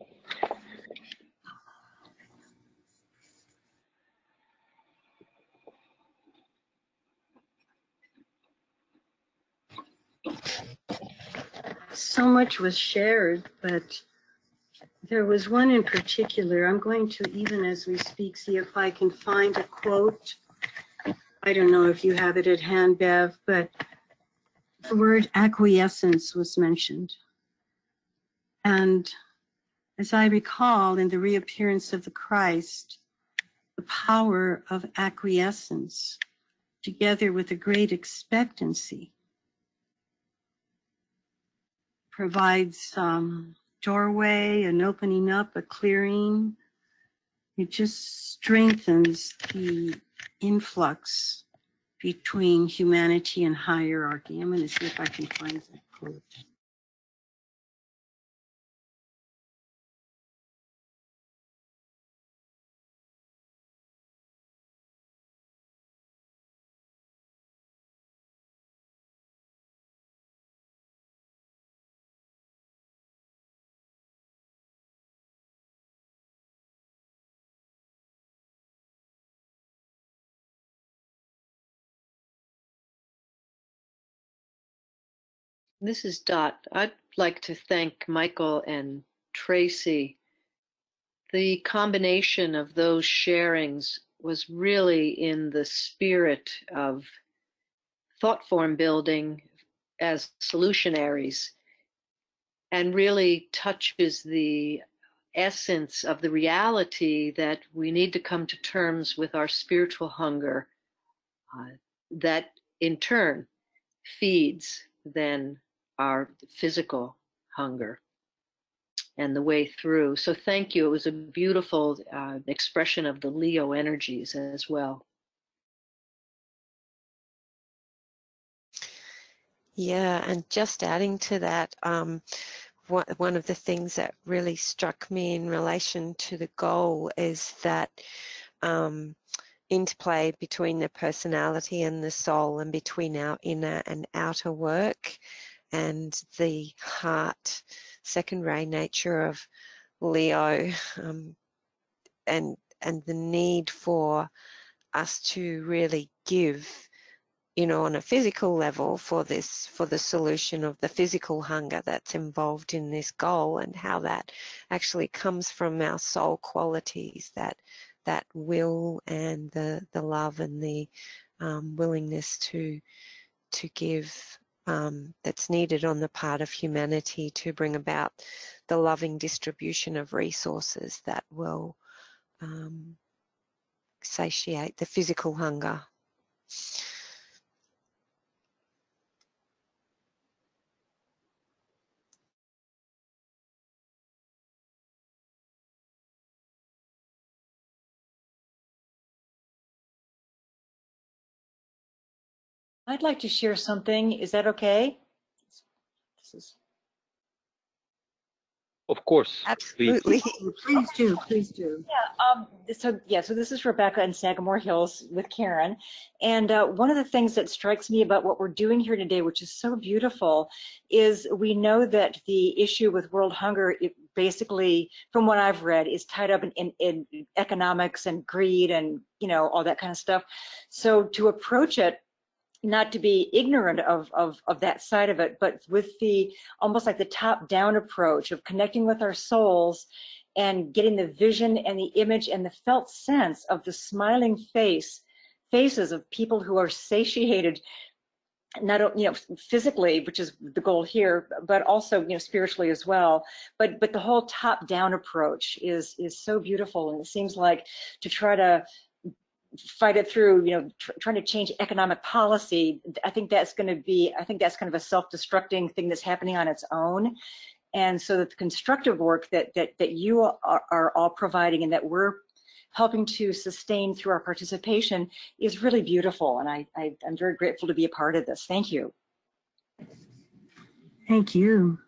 So much was shared, but there was one in particular. I'm going to, even as we speak, see if I can find a quote. I don't know if you have it at hand, Bev, but the word acquiescence was mentioned. And as I recall, in the reappearance of the Christ, the power of acquiescence, together with a great expectancy, provides um, doorway, an opening up, a clearing. It just strengthens the influx between humanity and hierarchy. I'm going to see if I can find that quote. This is Dot. I'd like to thank Michael and Tracy. The combination of those sharings was really in the spirit of thought form building as solutionaries, and really touches the essence of the reality that we need to come to terms with our spiritual hunger, uh, that in turn feeds then our physical hunger and the way through. So thank you. It was a beautiful uh, expression of the Leo energies as well. Yeah, and just adding to that, um, one of the things that really struck me in relation to the goal is that um, interplay between the personality and the soul, and between our inner and outer work, and the heart, second ray nature of Leo, um, and and the need for us to really give, you know, on a physical level for this, for the solution of the physical hunger that's involved in this goal, and how that actually comes from our soul qualities, that that will and the the love and the um, willingness to to give um, that's needed on the part of humanity to bring about the loving distribution of resources that will um, satiate the physical hunger. I'd like to share something. Is that okay? This is... Of course. Absolutely. Please. please do. Please do. Yeah. Um, so yeah. So this is Rebecca in Sagamore Hills with Karen, and uh, one of the things that strikes me about what we're doing here today, which is so beautiful, is we know that the issue with world hunger, it basically, from what I've read, is tied up in, in, in economics and greed and you know all that kind of stuff. So to approach it, not to be ignorant of, of, of that side of it, but with the almost like the top-down approach of connecting with our souls and getting the vision and the image and the felt sense of the smiling face, faces of people who are satiated, not you know physically, which is the goal here, but also you know spiritually as well. But but the whole top-down approach is is so beautiful, and it seems like to try to fight it through, you know, tr trying to change economic policy. I think that's going to be, I think that's kind of a self-destructing thing that's happening on its own. And so that the constructive work that that that you are, are all providing, and that we're helping to sustain through our participation, is really beautiful. And I, I I'm very grateful to be a part of this. Thank you. Thank you.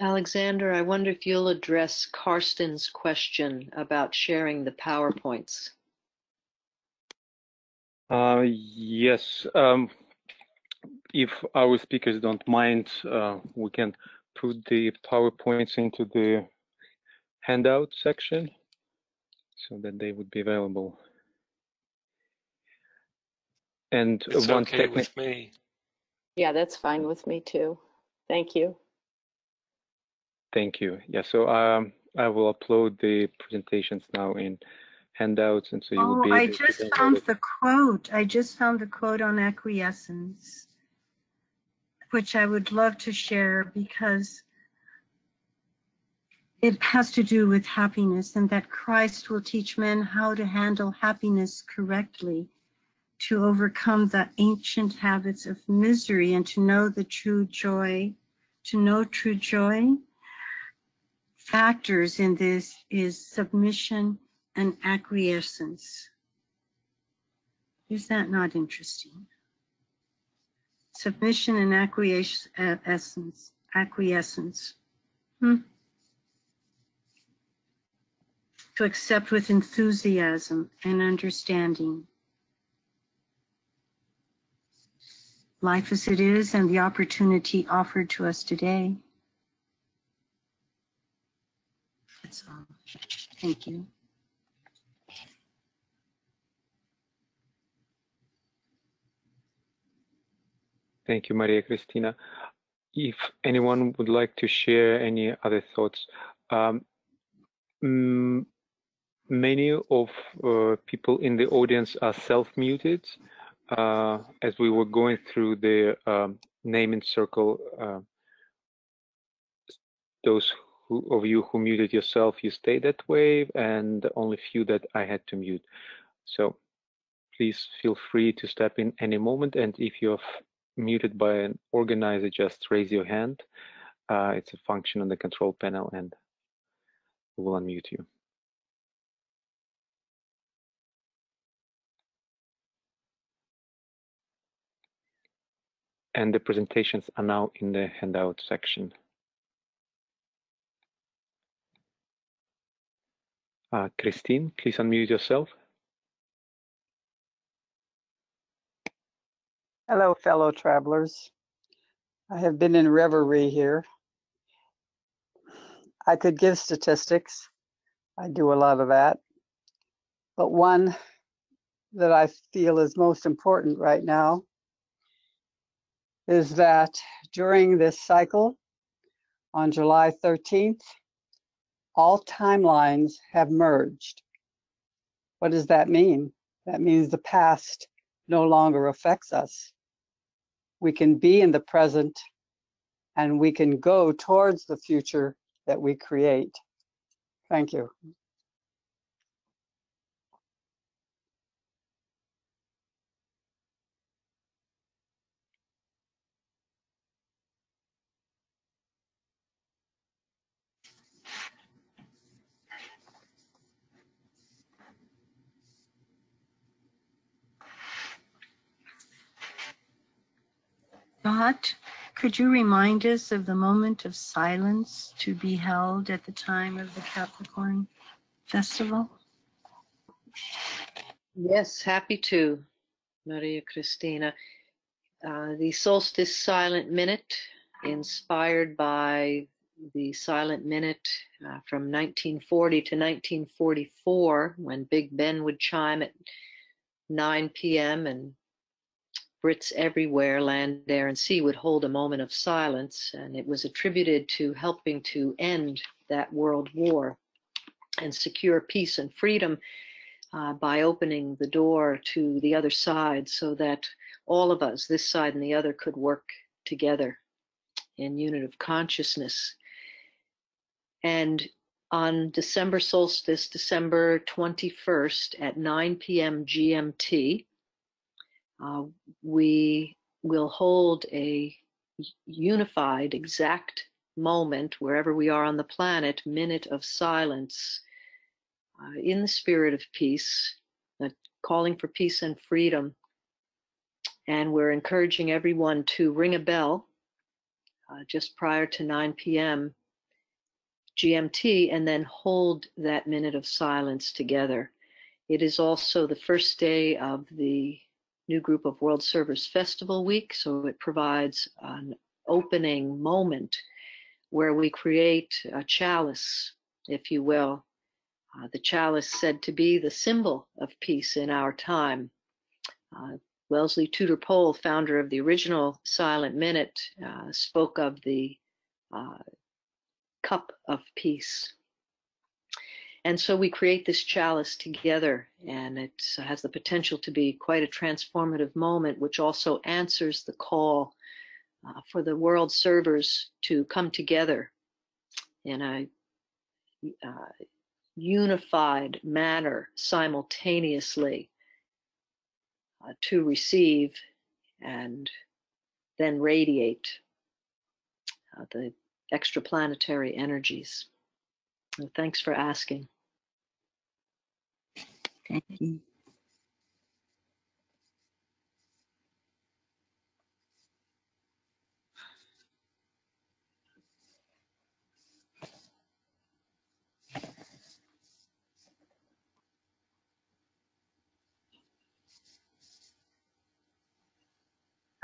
Alexander, I wonder if you'll address Karsten's question about sharing the PowerPoints. Uh, yes, um, if our speakers don't mind, uh, we can put the PowerPoints into the handout section so that they would be available. And it's one okay with me. Yeah, that's fine with me too. Thank you. Thank you. Yeah, so um, I will upload the presentations now in handouts, and so you oh, will be. Oh, I just found the quote. I just found the quote on acquiescence, which I would love to share because it has to do with happiness, and that Christ will teach men how to handle happiness correctly, to overcome the ancient habits of misery and to know the true joy, to know true joy. Factors in this is submission and acquiescence. Is that not interesting? Submission and acquiescence. Acquiescence. Hmm? To accept with enthusiasm and understanding. Life as it is and the opportunity offered to us today. That's all. Thank you. Thank you, Maria Cristina. If anyone would like to share any other thoughts, um, mm, many of uh, people in the audience are self-muted uh, as we were going through the um, naming circle. Uh, those who, of you who muted yourself, you stayed that way, and only few that I had to mute. So please feel free to step in any moment, and if you're muted by an organizer, just raise your hand. Uh, it's a function on the control panel, and we will unmute you. And the presentations are now in the handout section. Uh, Christine, please unmute yourself. Hello, fellow travelers. I have been in reverie here. I could give statistics. I do a lot of that. But one that I feel is most important right now is that during this cycle, on July thirteenth, all timelines have merged. What does that mean? That means the past no longer affects us. We can be in the present, and we can go towards the future that we create. Thank you. Dot, could you remind us of the moment of silence to be held at the time of the Capricorn Festival? Yes, happy to, Maria Cristina. Uh, the Solstice Silent Minute, inspired by the Silent Minute uh, from nineteen forty to nineteen forty-four, when Big Ben would chime at nine p m and Brits everywhere, land, air, and sea, would hold a moment of silence, and it was attributed to helping to end that world war and secure peace and freedom uh, by opening the door to the other side so that all of us, this side and the other, could work together in unity of consciousness. And on December solstice, December twenty-first at nine p m G M T, Uh, we will hold a unified, exact moment, wherever we are on the planet, minute of silence uh, in the spirit of peace, uh, calling for peace and freedom. And we're encouraging everyone to ring a bell uh, just prior to nine p m G M T, and then hold that minute of silence together. It is also the first day of the New Group of World Service Festival Week, so it provides an opening moment where we create a chalice, if you will. Uh, the chalice said to be the symbol of peace in our time. Uh, Wellesley Tudor Pole, founder of the original Silent Minute, uh, spoke of the uh, cup of peace. And so we create this chalice together, and it has the potential to be quite a transformative moment, which also answers the call uh, for the world servers to come together in a uh, unified manner simultaneously uh, to receive and then radiate uh, the extraplanetary energies. So thanks for asking. Thank you.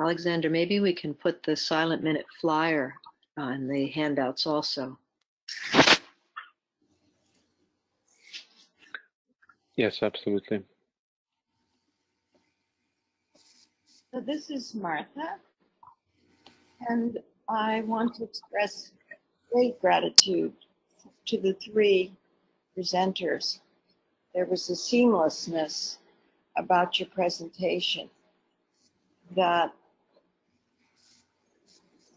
Alexander, maybe we can put the Silent Minute flyer on the handouts also. Yes, absolutely. So this is Martha, and I want to express great gratitude to the three presenters. There was a seamlessness about your presentation that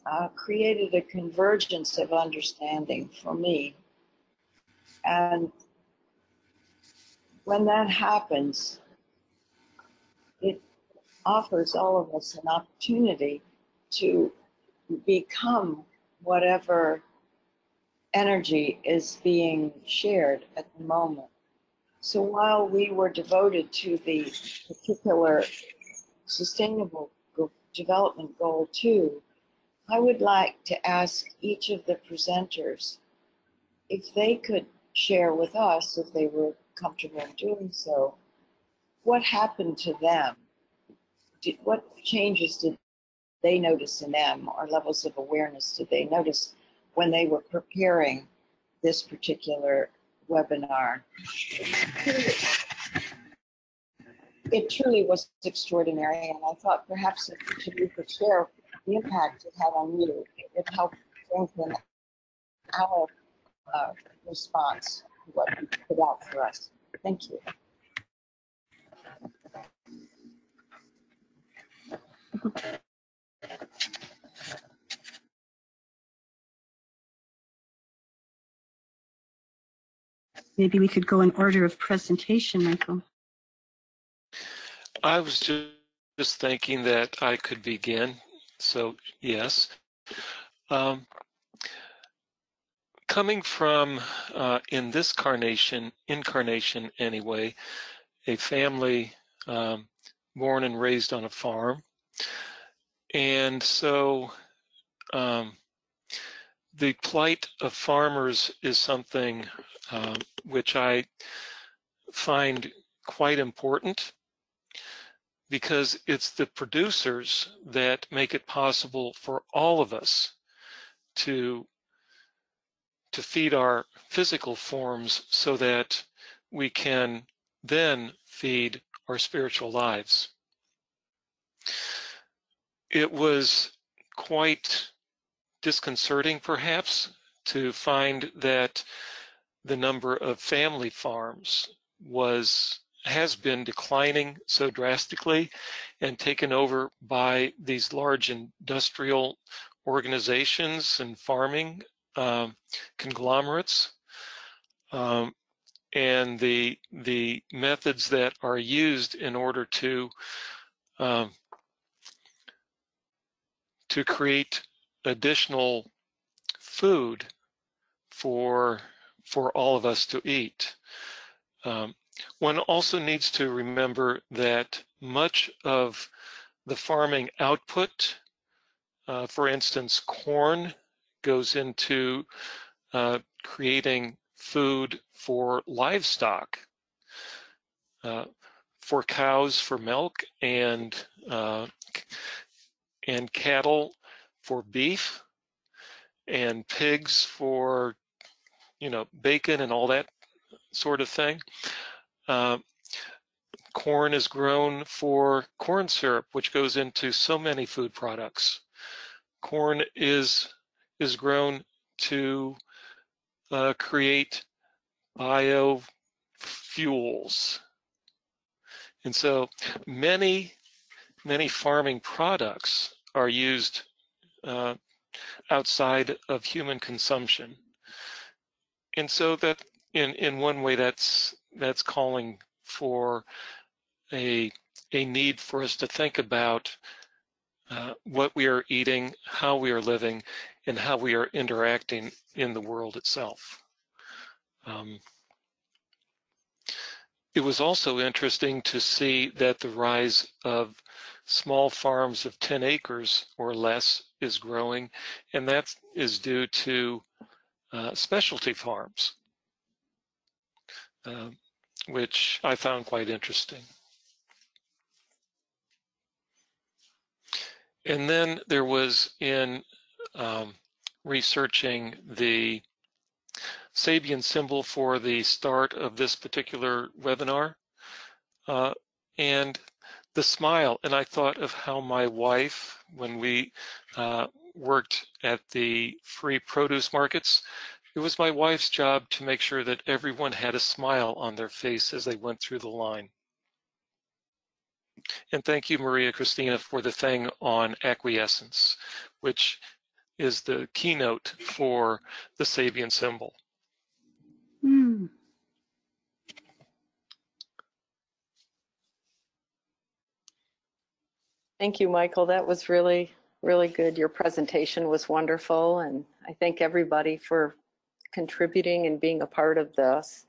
Uh, created a convergence of understanding for me. And when that happens, it offers all of us an opportunity to become whatever energy is being shared at the moment. So while we were devoted to the particular Sustainable Development Goal two, I would like to ask each of the presenters if they could share with us, if they were comfortable in doing so, what happened to them? Did, what changes did they notice in them, or levels of awareness did they notice when they were preparing this particular webinar? It truly was extraordinary, and I thought perhaps if you could share the impact it had on you. It helped strengthen our uh, response to what you put out for us. Thank you. Maybe we could go in order of presentation, Michael. I was just thinking that I could begin. So, yes, um, coming from, uh, in this carnation, incarnation anyway, a family um, born and raised on a farm. And so um, the plight of farmers is something uh, which I find quite important, because it's the producers that make it possible for all of us to, to feed our physical forms so that we can then feed our spiritual lives. It was quite disconcerting, perhaps, to find that the number of family farms was has been declining so drastically and taken over by these large industrial organizations and farming um, conglomerates. Um, and the, the methods that are used in order to, um, to create additional food for, for all of us to eat. Um, One also needs to remember that much of the farming output, uh, for instance, corn, goes into uh, creating food for livestock, uh, for cows for milk, and uh, and cattle for beef, and pigs for, you know, bacon and all that sort of thing. Uh, corn is grown for corn syrup, which goes into so many food products. Corn is is grown to uh, create biofuels, and so many many farming products are used uh, outside of human consumption, and so that in in one way that's that's calling for a a need for us to think about uh, what we are eating, how we are living, and how we are interacting in the world itself. Um, it was also interesting to see that the rise of small farms of ten acres or less is growing, and that is due to uh, specialty farms, uh, which I found quite interesting. And then there was, in um, researching the Sabian symbol for the start of this particular webinar, uh, and the smile, and I thought of how my wife, when we uh, worked at the free produce markets, it was my wife's job to make sure that everyone had a smile on their face as they went through the line. And thank you, Maria Cristina, for the thing on acquiescence, which is the keynote for the Sabian symbol. Mm. Thank you, Michael. That was really, really good. Your presentation was wonderful, and I thank everybody for contributing and being a part of this.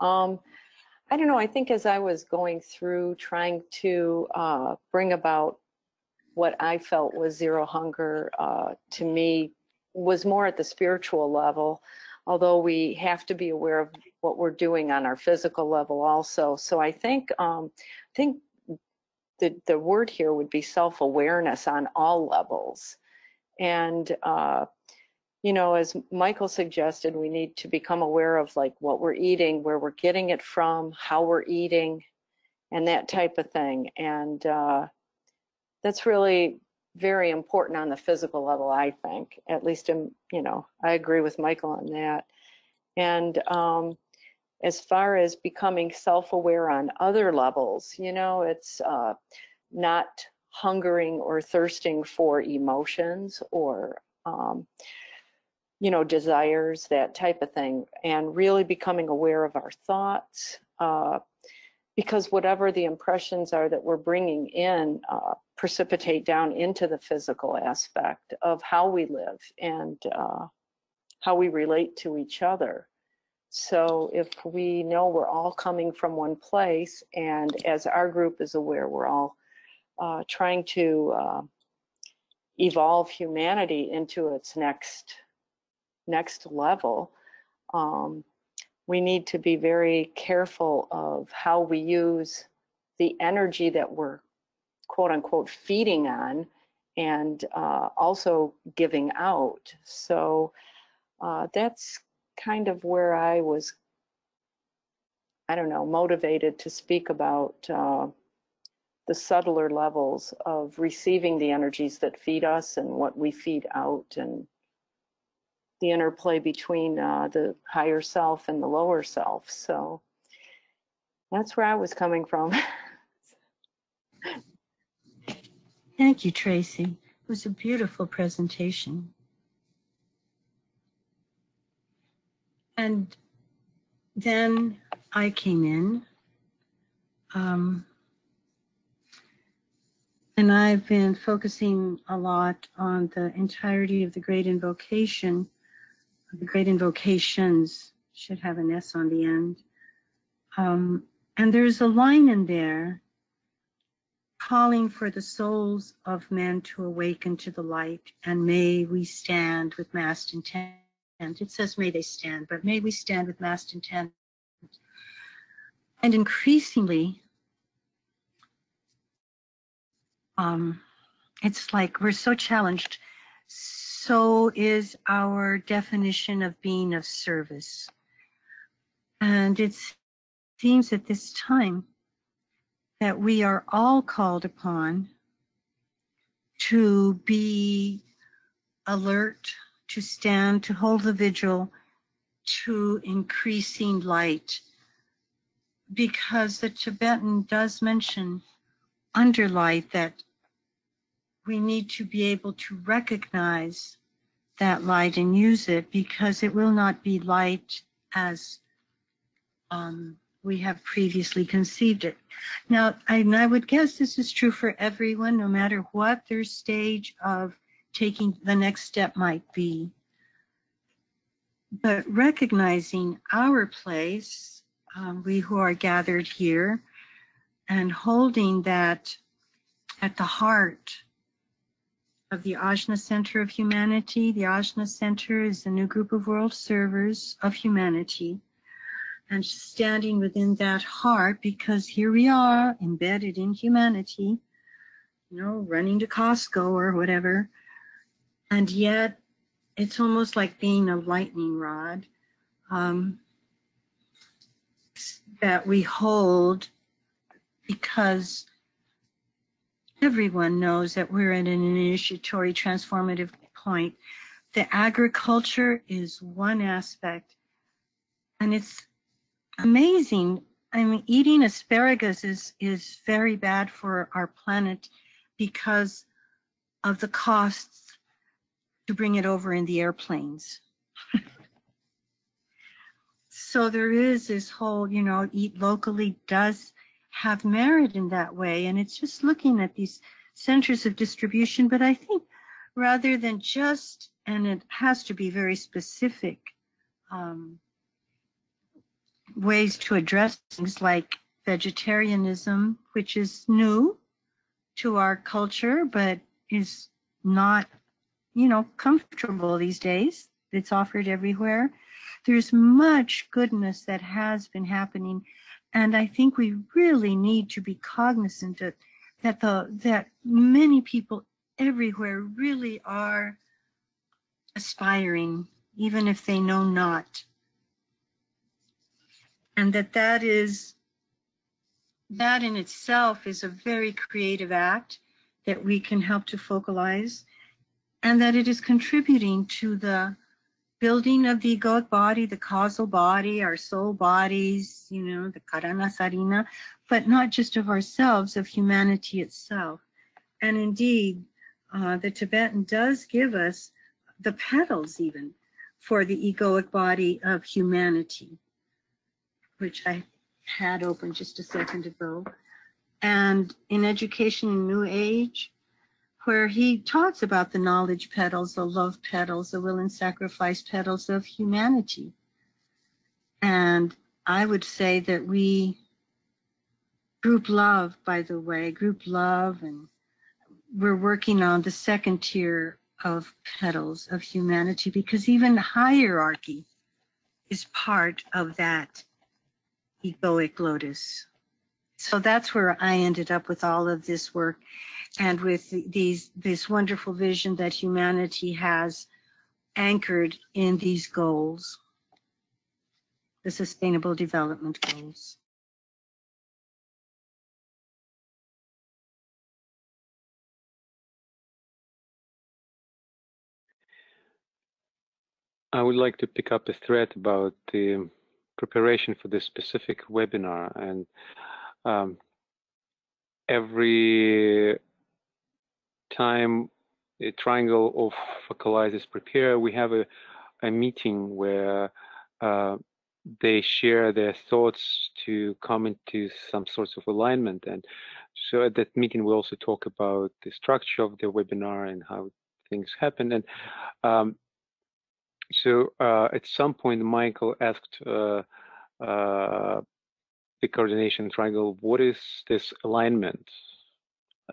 Um, I don't know, I think as I was going through trying to uh, bring about what I felt was zero hunger, uh, to me was more at the spiritual level, although we have to be aware of what we're doing on our physical level also. So I think um, I think the, the word here would be self-awareness on all levels. And uh, you know, as Michael suggested, we need to become aware of like what we're eating, where we're getting it from, how we're eating, and that type of thing. And uh, that's really very important on the physical level, I think. At least, in, you know, I agree with Michael on that. And um, as far as becoming self-aware on other levels, you know, it's uh, not hungering or thirsting for emotions or um, you know, desires, that type of thing, and really becoming aware of our thoughts, uh, because whatever the impressions are that we're bringing in uh, precipitate down into the physical aspect of how we live and uh, how we relate to each other. So if we know we're all coming from one place, and as our group is aware, we're all uh, trying to uh, evolve humanity into its next next level, um, we need to be very careful of how we use the energy that we're quote unquote feeding on and uh, also giving out. So uh, that's kind of where I was, I don't know, motivated to speak about uh, the subtler levels of receiving the energies that feed us and what we feed out, and the interplay between uh, the higher self and the lower self. So that's where I was coming from. Thank you, Tracy. It was a beautiful presentation. And then I came in, um, and I've been focusing a lot on the entirety of the Great Invocation. The Great Invocations should have an S on the end. Um, and there's a line in there calling for the souls of men to awaken to the light, and may we stand with massed intent. It says may they stand, but may we stand with massed intent. And increasingly, um, it's like we're so challenged. So is our definition of being of service. And it seems at this time that we are all called upon to be alert, to stand, to hold the vigil, to increasing light. Because the Tibetan does mention under light that we need to be able to recognize that light and use it, because it will not be light as um, we have previously conceived it. Now, and I would guess this is true for everyone, no matter what their stage of taking the next step might be. But recognizing our place, um, we who are gathered here, and holding that at the heart of the Ajna Center of Humanity. The Ajna Center is a new group of world servers of humanity, and standing within that heart, because here we are embedded in humanity, you know, running to Costco or whatever, and yet it's almost like being a lightning rod um, that we hold, because everyone knows that we're at an initiatory transformative point. The agriculture is one aspect, and it's amazing. I mean, eating asparagus is, is very bad for our planet because of the costs to bring it over in the airplanes. So there is this whole, you know, eat locally does have merit in that way. And it's just looking at these centers of distribution. But I think rather than just, and it has to be very specific um, ways to address things like vegetarianism, which is new to our culture, but is not, you know, comfortable these days. It's offered everywhere. There's much goodness that has been happening, and I think we really need to be cognizant that that the that many people everywhere really are aspiring, even if they know not, and that that is that in itself is a very creative act that we can help to focalize. And that it is contributing to the building of the egoic body, the causal body, our soul bodies, you know, the karana sarina, but not just of ourselves, of humanity itself. And indeed, uh, the Tibetan does give us the petals even for the egoic body of humanity, which I had open just a second ago. And in Education in New Age, where he talks about the knowledge petals, the love petals, the will and sacrifice petals of humanity. And I would say that we, group love, by the way, group love, and we're working on the second tier of petals of humanity, because even hierarchy is part of that egoic lotus. So that's where I ended up with all of this work, and with these this wonderful vision that humanity has anchored in these goals, the Sustainable Development Goals. I would like to pick up a thread about the preparation for this specific webinar, and um, every time a triangle of focalizers prepare, we have a, a meeting where uh, they share their thoughts to come into some sorts of alignment. And so at that meeting, we also talk about the structure of the webinar and how things happen. And um, so uh, at some point, Michael asked uh, uh, the coordination triangle, what is this alignment?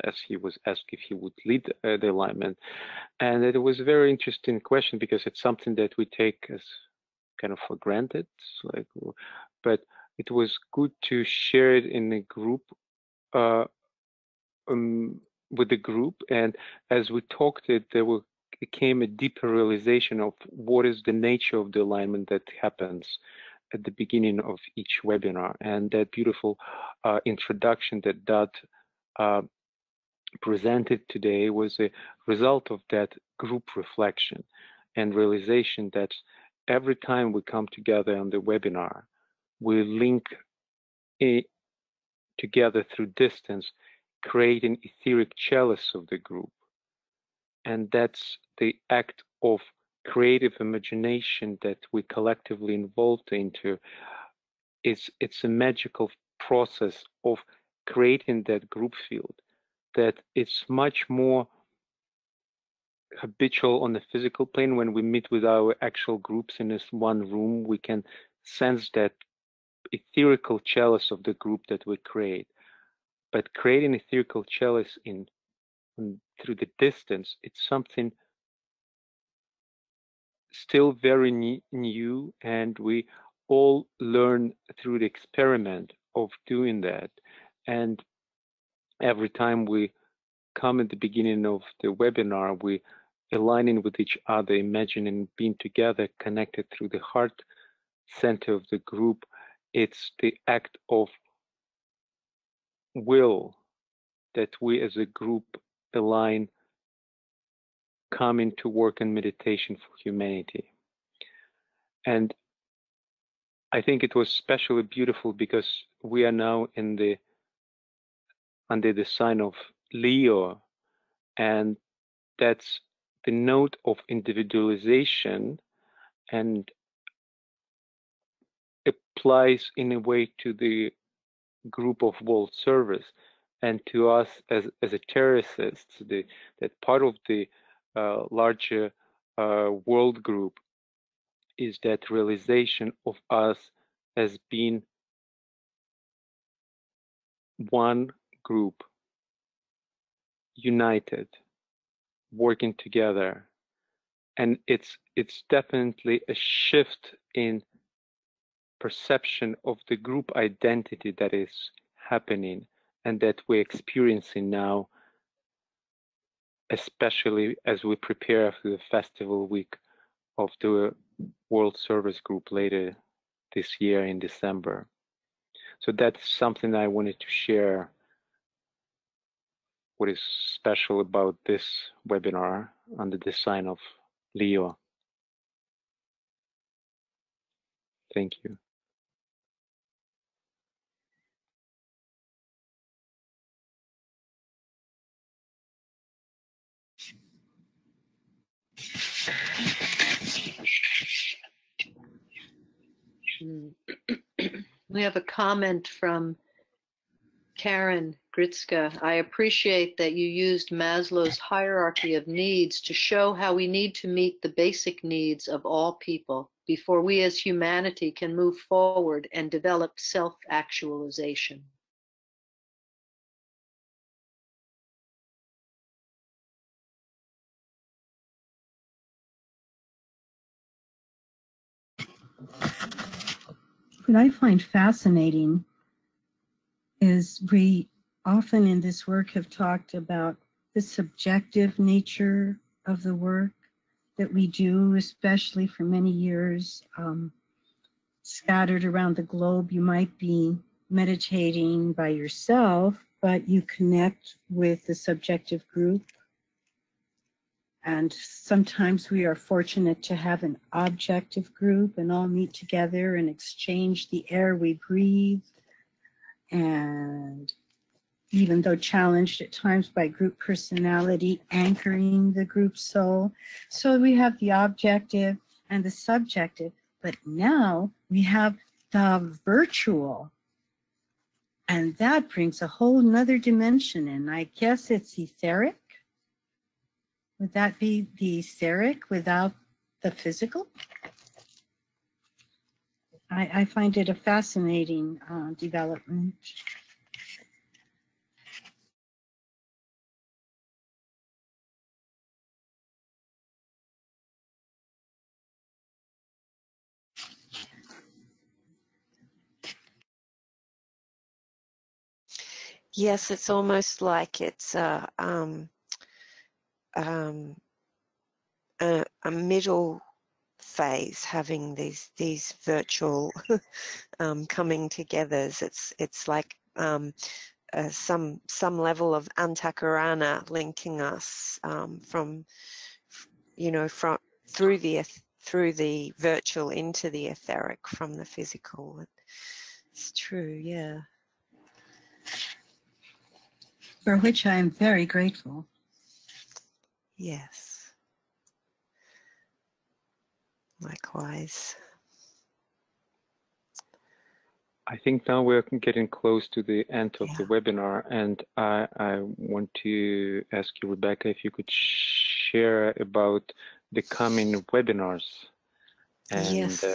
As he was asked if he would lead uh, the alignment. And it was a very interesting question, because it's something that we take as kind of for granted, like, but it was good to share it in a group, uh, um, with the group. And as we talked it, there were, it came a deeper realization of what is the nature of the alignment that happens at the beginning of each webinar. And that beautiful uh, introduction that Dot uh, presented today was a result of that group reflection and realization that every time we come together on the webinar, we link it together through distance, creating etheric chalice of the group. And that's the act of creative imagination that we collectively involved into it's it's a magical process of creating that group field, that it's much more habitual on the physical plane. When we meet with our actual groups in this one room, we can sense that etherical chalice of the group that we create. But creating etherical chalice in, in through the distance, it's something still very new, and we all learn through the experiment of doing that. And every time we come at the beginning of the webinar, we aligning with each other, imagining being together, connected through the heart center of the group. It's the act of will that we as a group align, coming to work and meditation for humanity. And I think it was especially beautiful because we are now in the under the sign of Leo, and that's the note of individualization, and applies in a way to the group of world service, and to us as as a terracist, the that part of the uh, larger uh, world group is that realization of us as being one group, united, working together. And it's it's definitely a shift in perception of the group identity that is happening and that we're experiencing now, especially as we prepare for the festival week of the World Service Group later this year in December. So that's something I wanted to share, what is special about this webinar under the sign of Leo. Thank you. We have a comment from Karen Gritzka. I appreciate that you used Maslow's hierarchy of needs to show how we need to meet the basic needs of all people before we as humanity can move forward and develop self-actualization. What I find fascinating is we often in this work have talked about the subjective nature of the work that we do, especially for many years, um, scattered around the globe. You might be meditating by yourself, but you connect with the subjective group. And sometimes we are fortunate to have an objective group and all meet together and exchange the air we breathe. And even though challenged at times by group personality, anchoring the group soul. So we have the objective and the subjective, but now we have the virtual. And that brings a whole nother dimension in. I guess it's etheric. Would that be the etheric without the physical? I, I find it a fascinating uh, development. Yes, it's almost like it's a, um, um, a, a middle phase, having these these virtual um, coming togethers. It's it's like um, uh, some some level of Antakarana linking us um, from you know from through the through the virtual into the etheric from the physical. It's true, yeah. For which I am very grateful. Yes. Likewise. I think now we're getting close to the end of yeah. the webinar, and I, I want to ask you, Rebecca, if you could share about the coming webinars and yes. uh,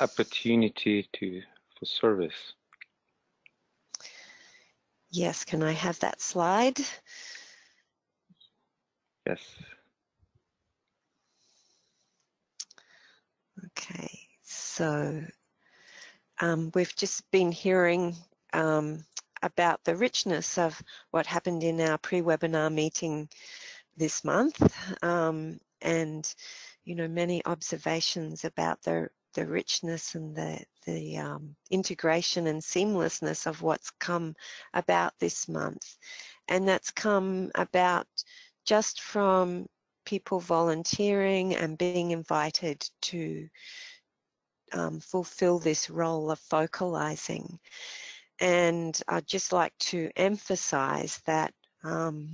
opportunity to for service. Yes, can I have that slide? Yes. Okay, so um, we've just been hearing um, about the richness of what happened in our pre-webinar meeting this month, um, and you know, many observations about the the richness and the the um, integration and seamlessness of what's come about this month, and that's come about just from people volunteering and being invited to um, fulfill this role of focalizing. And I'd just like to emphasize that um,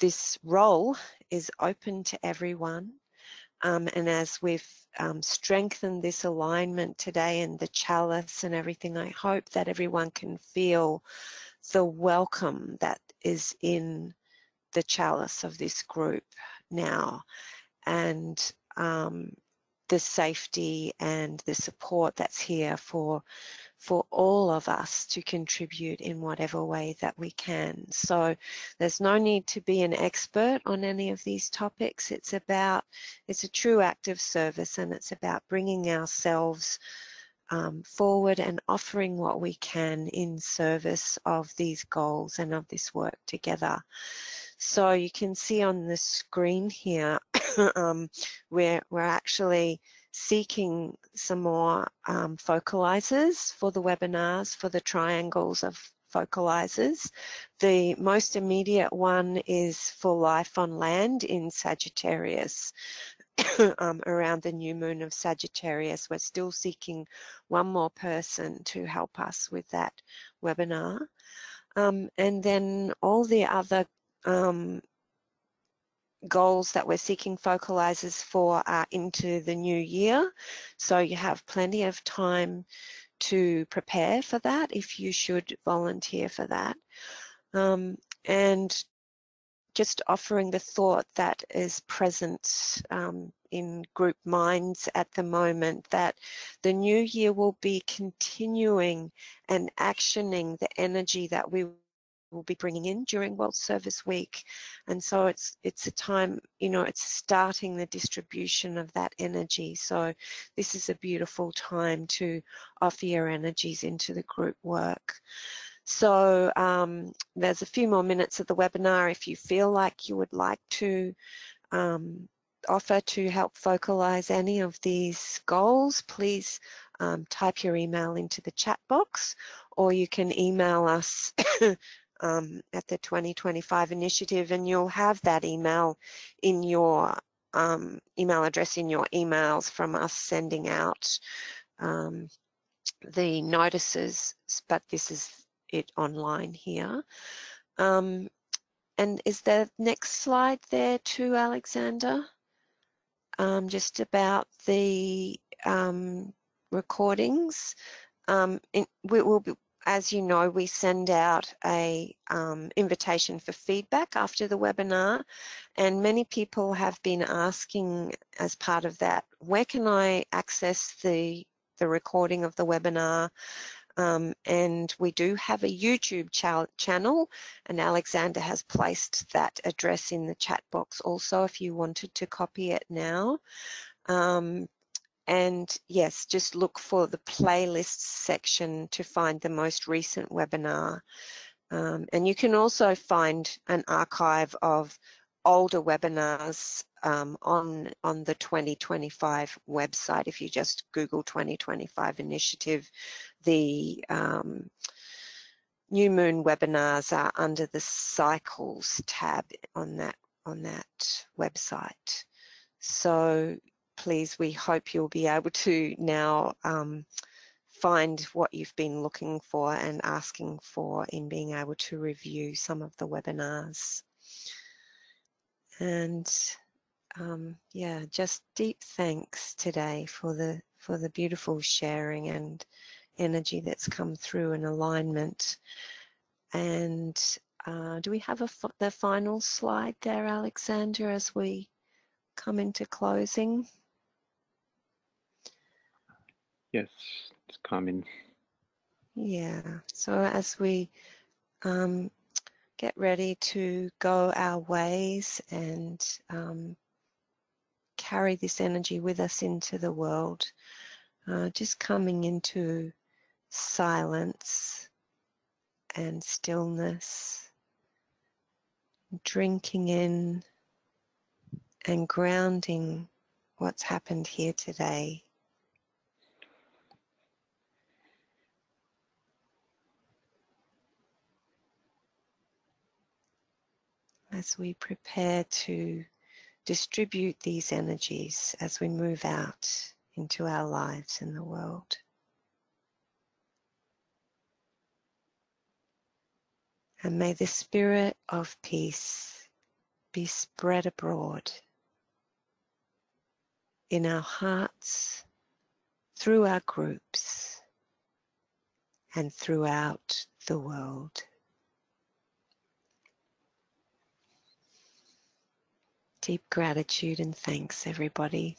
this role is open to everyone. Um, and as we've um, strengthened this alignment today and the chalice and everything, I hope that everyone can feel the welcome that is in the chalice of this group now, and um, the safety and the support that's here for for all of us to contribute in whatever way that we can. So there's no need to be an expert on any of these topics. It's about, it's a true act of service, and it's about bringing ourselves um, forward and offering what we can in service of these goals and of this work together. So you can see on the screen here, um, we're, we're actually seeking some more um, focalizers for the webinars, for the triangles of focalizers. The most immediate one is for life on land in Sagittarius, um, around the new moon of Sagittarius. We're still seeking one more person to help us with that webinar. Um, and then all the other Um, goals that we're seeking focalizers for are into the new year, so you have plenty of time to prepare for that if you should volunteer for that, um, and just offering the thought that is present um, in group minds at the moment, that the new year will be continuing and actioning the energy that we we'll be bringing in during World Service Week. And so it's it's a time, you know, it's starting the distribution of that energy. So this is a beautiful time to offer your energies into the group work. So um, there's a few more minutes of the webinar if you feel like you would like to um, offer to help focalize any of these goals. Please um, type your email into the chat box, or you can email us Um, at the twenty twenty-five initiative, and you'll have that email in your um, email address in your emails from us sending out um, the notices, but this is it online here. Um, and is the next slide there too, Alexander? Um, just about the um, recordings. Um, in, we will be As you know, we send out a um, invitation for feedback after the webinar, and many people have been asking as part of that, where can I access the, the recording of the webinar? Um, and we do have a YouTube ch- channel, and Alexander has placed that address in the chat box also if you wanted to copy it now. Um, And yes, just look for the playlists section to find the most recent webinar. Um, and you can also find an archive of older webinars um, on, on the twenty twenty-five website. If you just Google twenty twenty-five initiative, the um, new moon webinars are under the cycles tab on that, on that website. So please, we hope you'll be able to now um, find what you've been looking for and asking for in being able to review some of the webinars. And um, yeah, just deep thanks today for the for the beautiful sharing and energy that's come through in alignment. And uh, do we have a f the final slide there, Alexander, as we come into closing? Yes, it's coming. Yeah, so as we um, get ready to go our ways and um, carry this energy with us into the world, uh, just coming into silence and stillness, drinking in and grounding what's happened here today. As we prepare to distribute these energies as we move out into our lives in the world. And may the spirit of peace be spread abroad in our hearts, through our groups, and throughout the world. Deep gratitude and thanks, everybody.